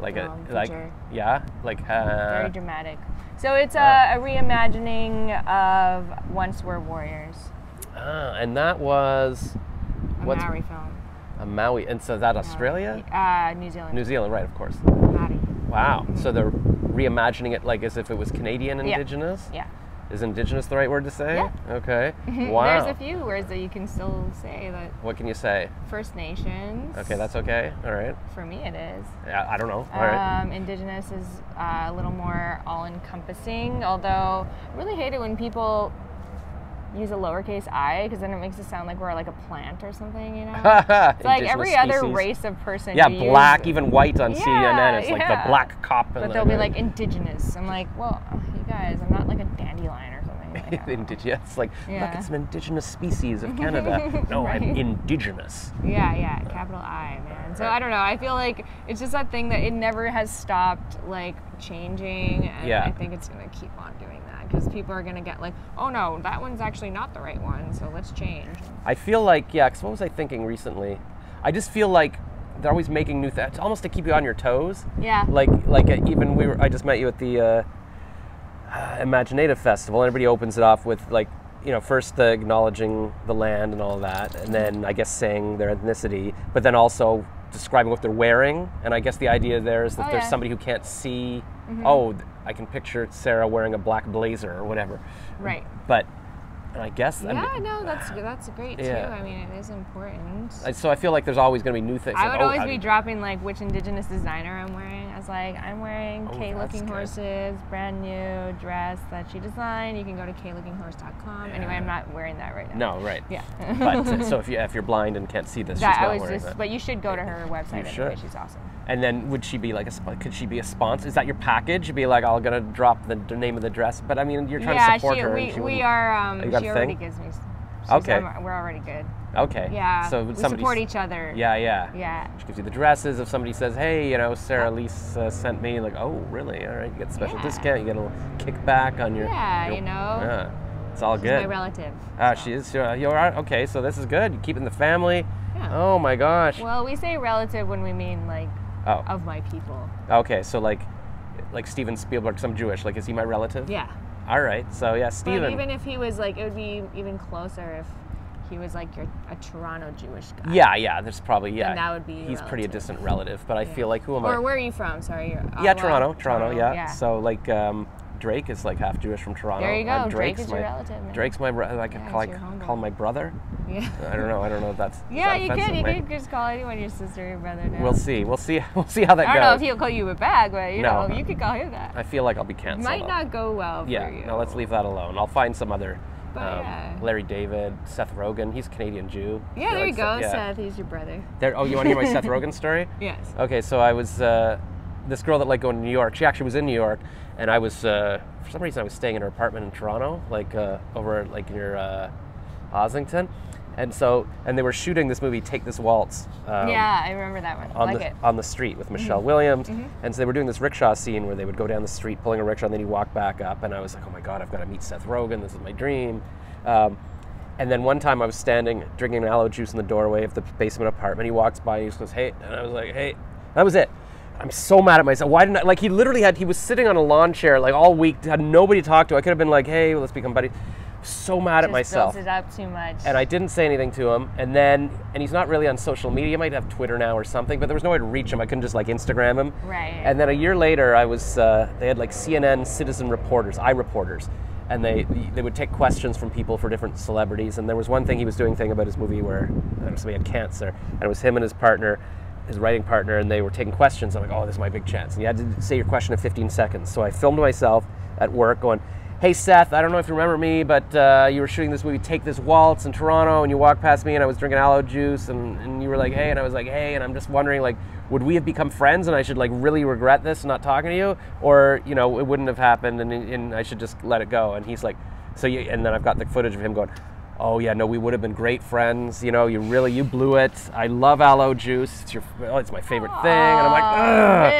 Like feature. Yeah, like very dramatic. So it's a reimagining of Once Were Warriors. And that was a Maori film. A Maui, and so is that Australia? New Zealand. New Zealand, right? Of course. Maori. Wow. So they're reimagining it like as if it was Canadian Indigenous. Yeah. Is Indigenous the right word to say? Yeah. Okay. Wow. There's a few words that you can still say. That. What can you say? First Nations. Okay, that's okay. All right. For me, it is. Yeah, I don't know. All right. Indigenous is a little more all-encompassing. Although, I really hate it when people use a lowercase I, because then it makes it sound like we're like a plant or something, you know? It's like every species. Other race of person. Yeah, black, even white on CNN. It's like the black cop. But they'll be like indigenous. I'm like, well, you guys, I'm not like a dandelion or something. Like indigenous, like, look, it's an indigenous species of Canada. No, right? I'm indigenous. Yeah, capital I, man. So I don't know. I feel like it's just that thing that it never has stopped, like, changing. And I think it's going to keep on doing that. Because people are going to get like, oh no, that one's actually not the right one, so let's change. I feel like, because what was I thinking recently? I just feel like they're always making new things, almost to keep you on your toes. Yeah. Like even I just met you at the imagineNATIVE Festival, and everybody opens it off with like, you know, first acknowledging the land and all that, and then I guess saying their ethnicity, but then also describing what they're wearing. And I guess the idea there is that there's somebody who can't see, I can picture Sarah wearing a black blazer or whatever. Right. But I guess... that's great too. I mean, it is important. So I feel like there's always going to be new things. I would always be dropping like which indigenous designer I'm wearing. I was like, I'm wearing K Looking Horses, brand new dress that she designed. You can go to klookinghorse.com. Yeah. Anyway, I'm not wearing that right now. No, right. Yeah. But so if you're blind and can't see this, she's not wearing that. But you should go to her website anyway. She's awesome. And then would she be like could she be a sponsor? Is that your package? You'd be like, I'm going to drop the name of the dress. But I mean, you're trying to support her. Yeah, we are... She already gives me. Okay. We're already good. Okay. Yeah. So we support each other. Yeah. She gives you the dresses. If somebody says, "Hey, you know, Sera-Lys sent me," like, "Oh, really? All right, you get a special discount. You get a little kickback on your." Yeah, you know. Yeah. It's all good. She's my relative. Ah, she is. You're okay. So this is good. You keep it in the family. Yeah. Oh my gosh. Well, we say relative when we mean like of my people. Okay, so like Steven Spielberg, I'm Jewish. Like, is he my relative? Yeah. All right, so yeah, Steven. But even if he was like, it would be even closer if he was like a Toronto Jewish guy. Yeah, there's probably, And that would be he's relative. Pretty a distant relative, but I feel like, who am I? Or where are you from? Sorry. Toronto. So like, Drake is like half Jewish from Toronto. There you go, Drake is my relative. Man. Drake's my brother, I can call my brother. Yeah. I don't know if that's you could just call anyone your sister or your brother now. We'll see how that goes. I don't know if he'll call you a bag, but you know, you could call him that. I feel like I'll be canceled. Might not go well for you. Yeah, no, let's leave that alone. I'll find some other, Larry David, Seth Rogen, he's Canadian Jew. Yeah, there you go, Seth, he's your brother. You want to hear my Seth Rogen story? Yes. Okay, so I was, this girl that liked going to New York, she actually was in New York, and I was, for some reason I was staying in her apartment in Toronto, like over like near Ossington. And they were shooting this movie, Take This Waltz. I remember that one. On the street with Michelle Williams. And so they were doing this rickshaw scene where they would go down the street pulling a rickshaw and then he walked back up. And I was like, oh my God, I've got to meet Seth Rogen. This is my dream. And then one time I was standing, drinking an aloe juice in the doorway of the basement apartment. He walks by and he just goes, hey. And I was like, hey. That was it. I'm so mad at myself. Why didn't I? Like, he was sitting on a lawn chair like all week, had nobody to talk to. I could have been like, hey, let's become buddies. So mad at myself. Built it up too much. And I didn't say anything to him. And he's not really on social media. I might have Twitter now or something, but there was no way to reach him. I couldn't just like Instagram him. Right. And then a year later, I was, they had like CNN citizen reporters, iReporters. And they would take questions from people for different celebrities. And there was one thing he was doing about his movie where somebody had cancer. And it was him and his partner, his writing partner, and they were taking questions. I'm like, oh, this is my big chance. And you had to say your question in 15 seconds. So I filmed myself at work going, hey Seth, I don't know if you remember me, but you were shooting this movie Take This Waltz in Toronto, and you walked past me and I was drinking aloe juice, and you were like, hey, and I was like, hey, and I'm just wondering, like, would we have become friends and I should like really regret this and not talking to you, or, you know, it wouldn't have happened and I should just let it go? And he's like, so you, and then I've got the footage of him going, oh yeah, no, we would have been great friends. You know, you really, you blew it. I love aloe juice. It's your, oh, it's my favorite thing. And I'm like,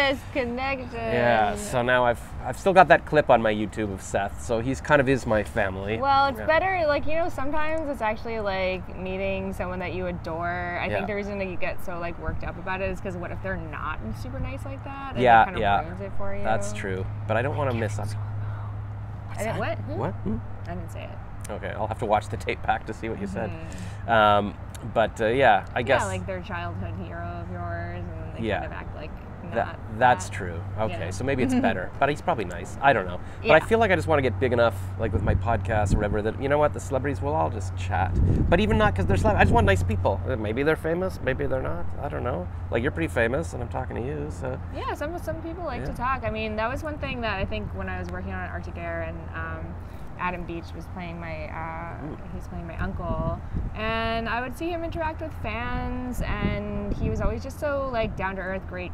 ugh. This connection. Yeah. So now I've still got that clip on my YouTube of Seth. So he's kind of is my family. Well, it's better, like, you know, sometimes it's actually like meeting someone that you adore. I think the reason that you get so like worked up about it is because what if they're not super nice like that? And it kind of ruins it for you. That's true. But I don't want to miss on. What? Hmm? What? Hmm? I didn't say it. Okay, I'll have to watch the tape back to see what you said. Yeah, I guess. Yeah, like their childhood hero of yours, and they kind of act like not that's true. Okay, so maybe it's better, but he's probably nice. I don't know. But I feel like I just want to get big enough, like with my podcast or whatever, that, you know what, the celebrities will all just chat. But even not because they're celebrities. I just want nice people. Maybe they're famous, maybe they're not. I don't know. Like, you're pretty famous, and I'm talking to you, so. Yeah, some people like to talk. I mean, that was one thing that I think when I was working on Arctic Air and, Adam Beach was playing my, he's playing my uncle, and I would see him interact with fans, and he was always just so like down to earth, great,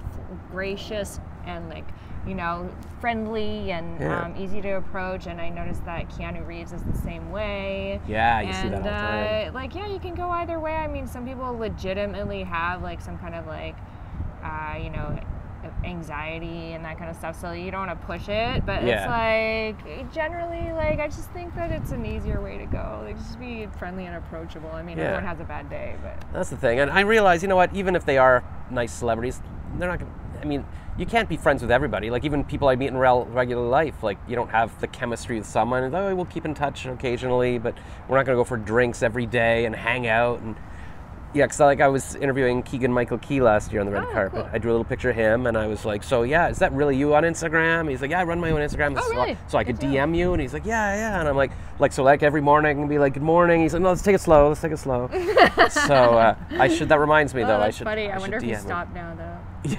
gracious, and like, you know, friendly and easy to approach. And I noticed that Keanu Reeves is the same way. Yeah, you see that all the time. Like, yeah, you can go either way. I mean, some people legitimately have like some kind of like, you know, anxiety and that kind of stuff, so you don't want to push it, but it's like generally, like, I just think that it's an easier way to go, like, just be friendly and approachable. I mean, everyone has a bad day, but that's the thing. And I realize, you know what, even if they are nice celebrities, they're not gonna, I mean, you can't be friends with everybody. Like, even people I meet in regular life, like, you don't have the chemistry with someone, and oh, we'll keep in touch occasionally, but we're not gonna go for drinks every day and hang out. And yeah, because like I was interviewing Keegan-Michael Key last year on the red carpet. Cool. I drew a little picture of him, and I was like, so yeah, is that really you on Instagram? He's like, yeah, I run my own Instagram. Oh, really? So I could DM you, and he's like, yeah, yeah. And I'm like, so like every morning I can be like, good morning. He's like, no, let's take it slow, let's take it slow. So I should, that reminds me, though, I should, funny. I wonder if he stopped now, though.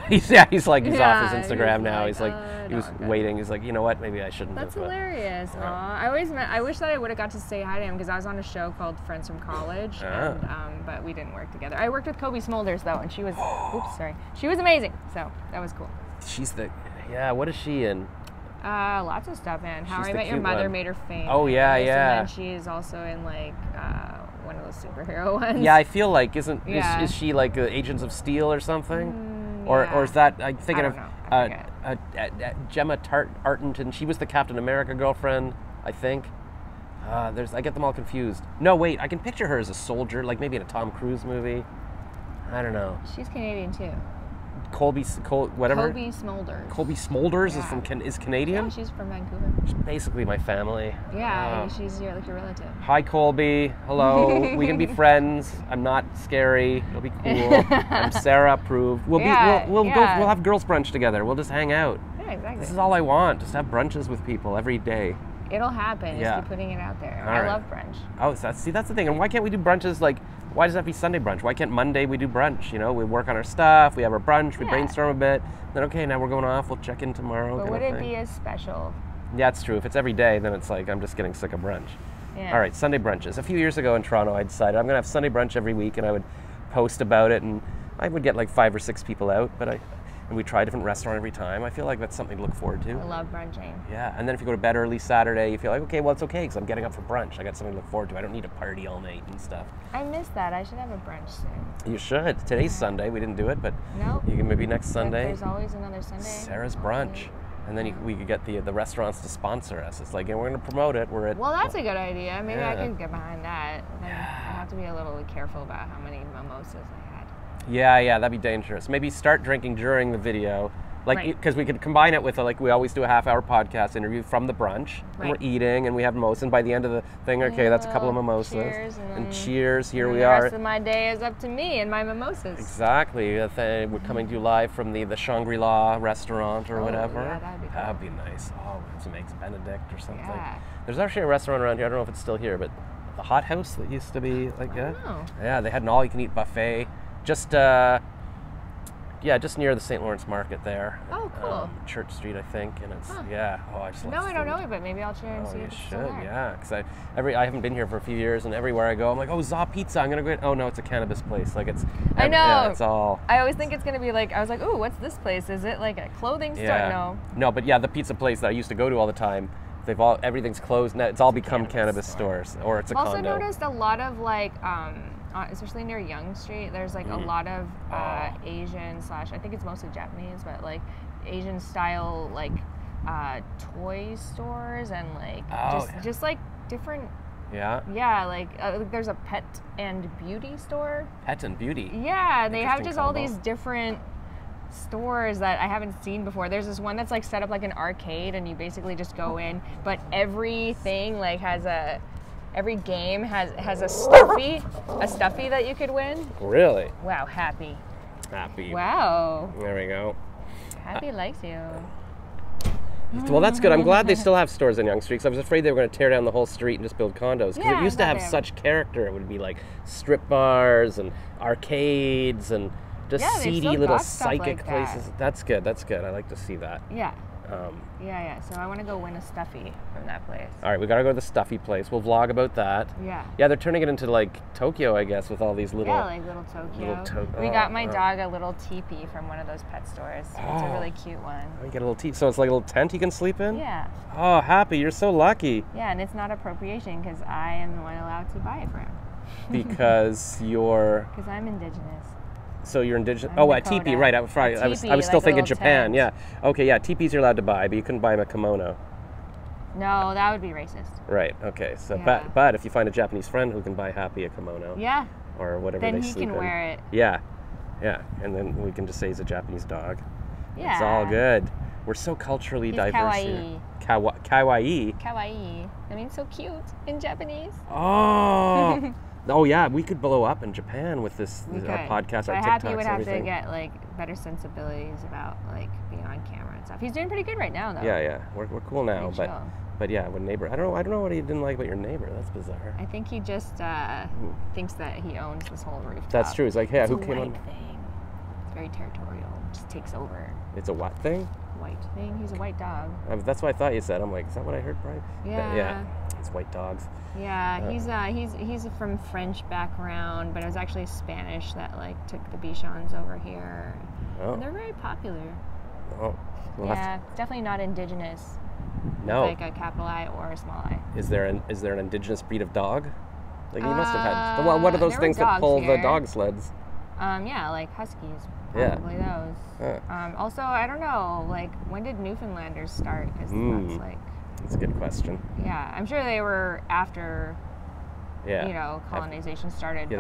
Yeah, he's like, he's off his Instagram now. He's like, he was waiting. He's like, you know what, maybe I shouldn't. That's hilarious. Aw, I wish that I would have got to say hi to him, because I was on a show called Friends from College, and, but we didn't work together. I worked with Cobie Smulders, though, and she was, oops, sorry, she was amazing. So that was cool. She's the, what is she in? Lots of stuff, man. How I Met Your Mother made her famous. Oh yeah, yeah. And then she is also in like one of those superhero ones. Yeah, I feel like is she like Agents of S.H.I.E.L.D. or something? Or is that, I'm thinking of Gemma Arterton. She was the Captain America girlfriend, I think. I get them all confused. No, wait, I can picture her as a soldier, like maybe in a Tom Cruise movie. I don't know. She's Canadian too. Cobie Smulders. Cobie Smulders is Canadian? Yeah, she's from Vancouver. She's basically my family. Yeah, she's your relative. Hi, Cobie. Hello. We can be friends. I'm not scary. It'll be cool. I'm Sarah approved. We'll have girls brunch together. We'll just hang out. Yeah, exactly. This is all I want. Just have brunches with people every day. It'll happen. Just keep putting it out there. All right. I love brunch. Oh, that's the thing. And why can't we do brunches? Like, why does that be Sunday brunch? Why can't Monday we do brunch? You know, we work on our stuff. We have our brunch. We brainstorm a bit. Then okay, now we're going off. We'll check in tomorrow. But would it be as special? Yeah, it's true. If it's every day, then it's like I'm just getting sick of brunch. Yeah. All right, Sunday brunches. A few years ago in Toronto, I decided I'm gonna have Sunday brunch every week, and I would post about it, and I would get like 5 or 6 people out, and we try a different restaurant every time. I feel like that's something to look forward to. I love brunching. Yeah, and then if you go to bed early Saturday, you feel like, okay, well, it's okay, because I'm getting up for brunch. I got something to look forward to. I don't need to party all night and stuff. I miss that. I should have a brunch soon. You should. Today's Sunday. We didn't do it, but you can maybe next Sunday. There's always another Sunday. Sarah's brunch. And then we could get the restaurants to sponsor us. It's like, yeah, we're going to promote it. Well, that's a good idea. Maybe I could get behind that. Then I have to be a little careful about how many mimosas I have. Yeah, that'd be dangerous. Maybe start drinking during the video, like, because we could combine it with we always do a half-hour podcast interview from the brunch. Right. And we're eating, and we have mimosas. And by the end of the thing, okay, that's a couple of mimosas. Cheers, and cheers. Here we are. The rest of my day is up to me and my mimosas. Exactly. We're coming to you live from the Shangri-La restaurant or whatever. Yeah, that'd be cool. That'd be nice. Oh, we have some eggs Benedict or something. Yeah. There's actually a restaurant around here. I don't know if it's still here, but the Hot House that used to be like that. Yeah, they had an all-you-can-eat buffet. Just Yeah, just near the St. Lawrence Market there. Oh, cool. Church Street, I think, and it's yeah. Oh, I just love I don't know it, but maybe I'll share and see. Oh, you should, yeah, because I haven't been here for a few years, and everywhere I go, I'm like, oh, Za Pizza. I'm gonna go. Oh no, it's a cannabis place. Like it's. I know. Yeah, it's all. I always think it's gonna be like I was like, ooh, what's this place? Is it like a clothing store? Yeah. No. No, but yeah, the pizza place that I used to go to all the time. They've all everything's closed now. It's all become cannabis stores, or it's a condo. I've also noticed a lot of like. Especially near Yonge Street, there's like a lot of Asian / I think it's mostly Japanese, but like Asian style like toy stores and like just like different. Yeah. Yeah, like there's a pet and beauty store. Pet and beauty. Yeah, they have just all these different stores that I haven't seen before. There's this one that's like set up like an arcade, and you basically just go in, but everything like has a. Every game has a stuffy that you could win. Really? Wow, Happy. Happy. Wow. There we go. Happy likes you. Well, that's good. I'm glad they still have stores in Yonge Street, because I was afraid they were going to tear down the whole street and just build condos. Because it used to have such character. It would be like strip bars and arcades and just seedy little psychic places. That's good. That's good. I like to see that. Yeah. So I want to go win a stuffy from that place. All right, we got to go to the stuffy place. We'll vlog about that. Yeah. Yeah, they're turning it into like Tokyo, I guess, with all these little. Yeah, like little Tokyo. We got my dog a little teepee from one of those pet stores. Oh. It's a really cute one. Oh, you get a little teepee. So it's like a little tent you can sleep in? Yeah. Oh, Happy, you're so lucky. Yeah, and it's not appropriation because I am the one allowed to buy it for him. Because you're. Because I'm indigenous. So you're indigenous. Oh, a teepee, right? I was still thinking Japan. Tent. Yeah. Okay. Yeah. Teepees you're allowed to buy, but you couldn't buy them a kimono. No, that would be racist. Right. Okay. So, but if you find a Japanese friend who can buy Happy a kimono, or whatever they sleep in, then he can wear it. Yeah, yeah, and then we can just say he's a Japanese dog. Yeah. It's all good. We're so culturally diverse here. Kawaii. Kawaii. I mean, so cute in Japanese. Oh. Oh yeah, we could blow up in Japan with this our podcast, our TikToks, everything. Happy would have to get like better sensibilities about like being on camera and stuff. He's doing pretty good right now though. Yeah, yeah, we're cool now, but yeah, with neighbor, I don't know what he didn't like about your neighbor. That's bizarre. I think he just thinks that he owns this whole rooftop. That's true. He's like, hey, who came on? It's a white thing. It's very territorial. Just takes over. It's a what thing? White thing. He's a white dog. That's what I thought you said. I'm like, is that what I heard, Brian? Yeah. Yeah. It's white dogs. Yeah, he's from French background, but it was actually Spanish that like took the Bichons over here. Oh. And they're very popular. Oh. Definitely not indigenous. No. Like a capital I or a small I. Is there an indigenous breed of dog? Like you must have had. Well, what are those things that pull the dog sleds? Like huskies. Probably those. Also, I don't know, like, when did Newfoundlanders start? That's a good question. Yeah, I'm sure they were after, colonization started, but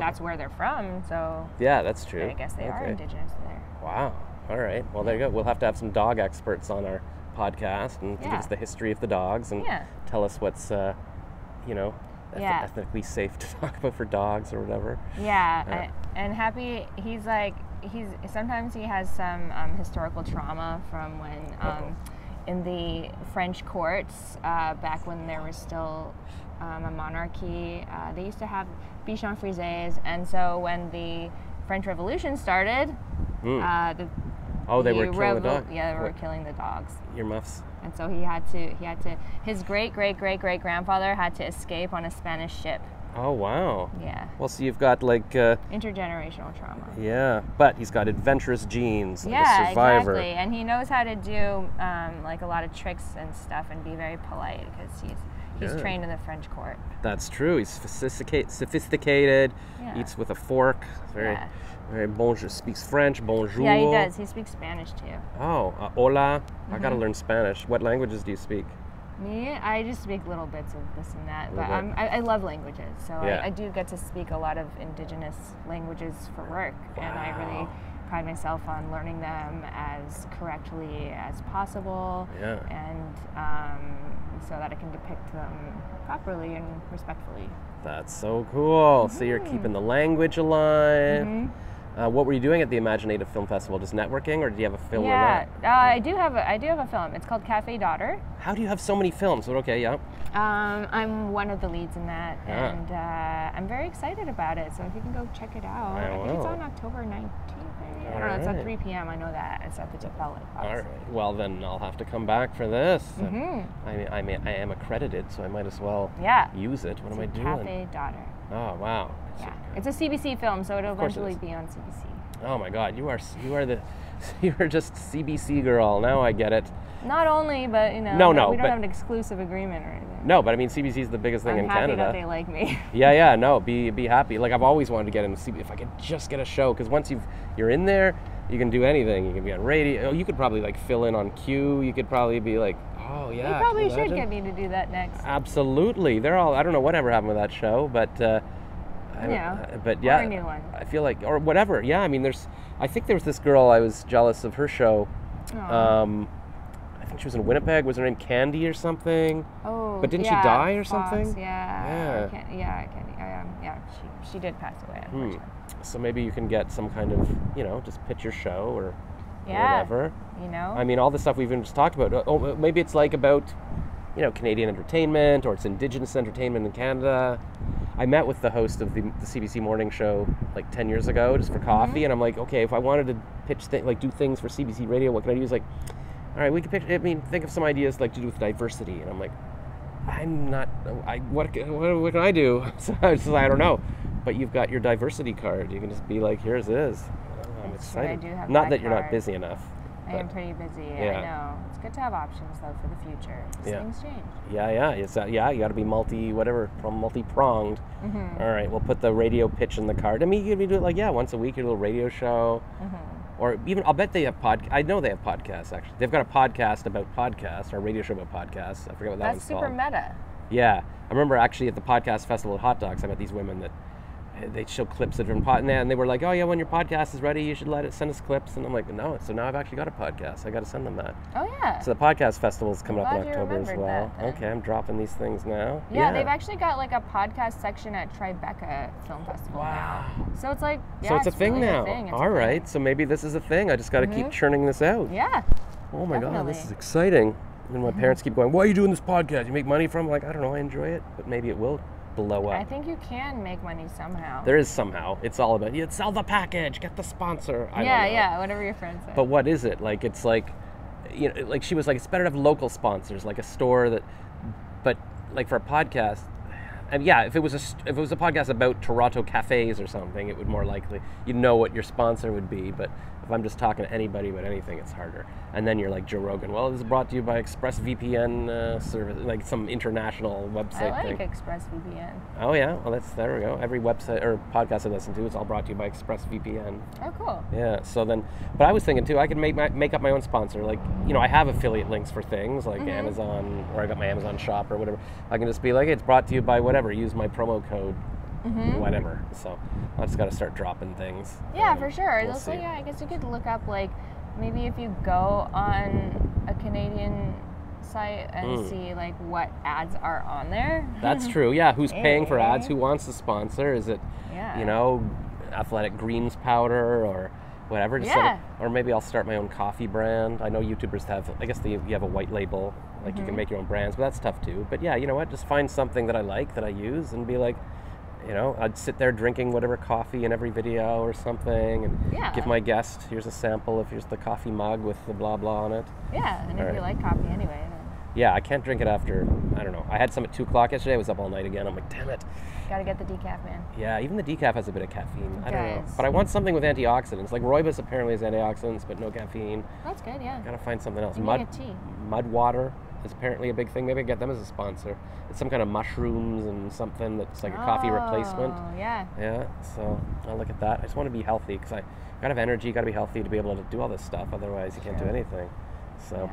that's where they're from, so. Yeah, that's true. I guess they are indigenous there. Wow. All right. Well, there you go. We'll have to have some dog experts on our podcast and give us the history of the dogs and tell us what's, ethically safe to talk about for dogs or whatever. Yeah, and Happy, he's like, sometimes he has some historical trauma from when in the French courts, back when there was still a monarchy, they used to have Bichon Frisés, and so when the French Revolution started, they were killing the dogs. Yeah, they were killing the dogs. Earmuffs. And so he had to. His great grandfather had to escape on a Spanish ship. Oh wow! Yeah. Well, so you've got like intergenerational trauma. Yeah, but he's got adventurous genes. Like a survivor. Exactly. And he knows how to do like a lot of tricks and stuff, and be very polite because he's trained in the French court. That's true. He's sophisticated. Yeah. Eats with a fork. Very. Yeah. Very bonjour. Speaks French. Bonjour. Yeah, he does. He speaks Spanish too. Oh, hola. Mm-hmm. I gotta learn Spanish. What languages do you speak? Me, I just speak little bits of this and that, but I love languages, so I do get to speak a lot of indigenous languages for work, and I really pride myself on learning them as correctly as possible, and so that I can depict them properly and respectfully. That's so cool. Mm-hmm. So you're keeping the language alive. Mm-hmm. What were you doing at the imagineNATIVE Film Festival? Just networking, or do you have a film? Yeah, or not? I do have a film. It's called Cafe Daughter. How do you have so many films? But I'm one of the leads in that, and I'm very excited about it. So if you can go check it out, I think it's on October 19th. I don't know. it's at 3 p.m. I know that. It's at the Develop, obviously. All right. Well, then I'll have to come back for this. Mm-hmm. I am accredited, so I might as well use it. What am I doing? Cafe Daughter. Oh, wow. Yeah. It's a CBC film, so it'll eventually be on CBC. Oh, my God. You are just CBC girl. Now I get it. Not only, but, you know, we don't have an exclusive agreement or anything. No, but I mean, CBC is the biggest thing in Canada. I'm happy that they like me. Yeah, no, be happy. Like, I've always wanted to get into CBC. If I could just get a show, because once you're in there, you can do anything. You can be on radio. You could probably, like, fill in on Q. You could probably be like, oh, yeah. You probably should get me to do that next. Absolutely. They're all, I don't know whatever happened with that show, but... Or a new one. I feel like, or whatever. Yeah, I mean, I think there was this girl I was jealous of her show. I think she was in Winnipeg. Was her name Candy or something? Oh, but didn't she die or something? Yeah, yeah, Candy. Yeah, she did pass away. So maybe you can get some kind of, just pitch your show or whatever. You know. I mean, all the stuff we've even just talked about. Oh, maybe it's like about, Canadian entertainment, or it's Indigenous entertainment in Canada. I met with the host of the CBC morning show like 10 years ago just for coffee, and I'm like, okay, if I wanted to pitch do things for CBC radio, what can I do? He's like, all right, we could pitch. I mean, think of some ideas like to do with diversity, and I'm like, what can I do? So I was just like, I don't know. But you've got your diversity card. You can just be like, here's this. I'm excited. True, I do have that you're not busy enough. I am pretty busy. Yeah. I know. It's good to have options though for the future. Things change. Yeah. It's you got to be multi-pronged. Mm-hmm. All right, we'll put the radio pitch in the card. I mean, you could do it like once a week, your little radio show, or even I'll bet they have I know they have podcasts actually. They've got a podcast about podcasts, or a radio show about podcasts. I forget what that's called. That's super meta. Yeah, I remember actually at the podcast festival at Hot Dogs, I met these women that they'd show clips of different and they were like, oh yeah, when your podcast is ready, you should send us clips. And I'm like, no, so now I've actually got a podcast. I got to send them that. Oh, yeah. So the podcast festival is coming up in October as well. Okay, I'm dropping these things now. Yeah, they've actually got like a podcast section at Tribeca Film Festival now. So it's like, so it's a thing now. All right, so maybe this is a thing. I just got to keep churning this out. Yeah. Oh my God, this is exciting. And my parents keep going, why are you doing this podcast? You make money from it? Like, I don't know, I enjoy it, but maybe it will blow up. I think you can make money somehow. There is somehow. It's all about sell the package, get the sponsor. I don't know, whatever your friend says. But what is it? Like it's like, like she was like, it's better to have local sponsors, like a store that, but like for a podcast, if it was a podcast about Toronto cafes or something, it would more likely what your sponsor would be. But if I'm just talking to anybody about anything, it's harder. And then you're like Joe Rogan. Well, this is brought to you by ExpressVPN service, like some international website. I like ExpressVPN. Oh yeah, well there we go. Every website or podcast I listen to, it's all brought to you by ExpressVPN. Oh cool. Yeah. So then, but I was thinking too, I could make up my own sponsor. Like I have affiliate links for things like Amazon, or I got my Amazon shop or whatever. I can just be like, hey, it's brought to you by whatever. Use my promo code. Whatever. So I just got to start dropping things. Yeah, for sure. We'll see. I guess you could look up like maybe if you go on a Canadian site and see like what ads are on there. That's true. Yeah, who's paying for ads? Who wants to sponsor? Is it Athletic Greens powder or whatever? Or maybe I'll start my own coffee brand. I know YouTubers have. I guess you have a white label. Like you can make your own brands, but that's tough too. But yeah, you know what? Just find something that I like that I use and be like. I'd sit there drinking whatever coffee in every video or something and give my guest, here's a sample of, here's the coffee mug with the blah blah on it. Yeah, and if you like coffee anyway. Then... Yeah, I can't drink it after, I don't know. I had some at 2 o'clock yesterday, I was up all night again. I'm like, damn it. Gotta get the decaf, man. Yeah, even the decaf has a bit of caffeine. I don't know. But I want something with antioxidants. Like rooibos apparently has antioxidants, but no caffeine. That's good, yeah. Gotta find something else. Mud water. It's apparently a big thing. Maybe I get them as a sponsor. It's some kind of mushrooms and something that's like a coffee replacement. Oh, yeah. Yeah, so I'll look at that. I just want to be healthy because I got to have energy, got to be healthy to be able to do all this stuff. Otherwise, you can't do anything. So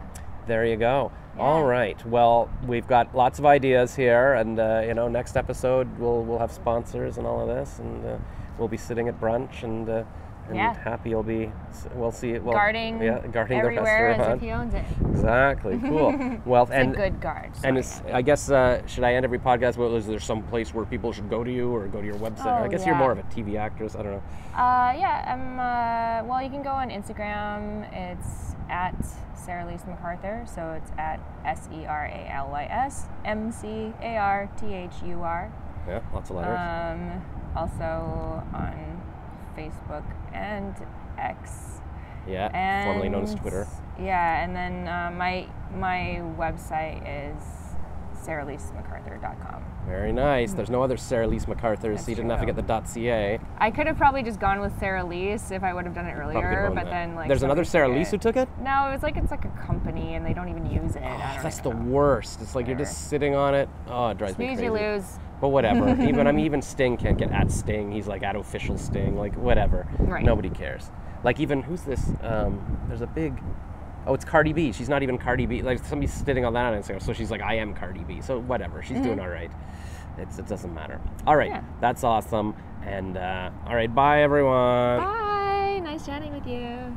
there you go. Yeah. All right. Well, we've got lots of ideas here. And, next episode, we'll have sponsors and all of this. And we'll be sitting at brunch and... happy you'll be. We'll see it. Well, guarding everywhere the restaurant. As if he owns it. Exactly. Cool. Well, it's a good guard. Sorry, and I guess should I end every podcast? Well, is there some place where people should go to you or go to your website? I guess you're more of a TV actress. I don't know. Well, you can go on Instagram. It's at Sera-Lys McArthur. So it's at SeraLysMCARTHUR. Yeah, lots of letters. Also on Facebook and X Yeah, and formerly known as Twitter. Yeah, and then my website is SeraLysMacArthur.com. Very nice. There's no other Sera-Lys McArthur, that's so you didn't have to get the .ca. I could have probably just gone with Sera-Lys if I would have done it earlier, but then like... There's another Sera-Lys who took it? No, it was like, it's like a company and they don't even use it. Oh, that's the worst. It's like you're just sitting on it. Oh, it drives me crazy. Snooze, you lose. But whatever. Even, I mean, even Sting can't get at Sting. He's like at official Sting, like whatever. Right. Nobody cares. Like even, who's this? There's a big... Oh, it's Cardi B. She's not even Cardi B. Like somebody's sitting on that on Instagram, so she's like, I am Cardi B. So whatever, she's doing all right. It doesn't matter. All right, that's awesome. And all right, bye everyone. Bye. Nice chatting with you.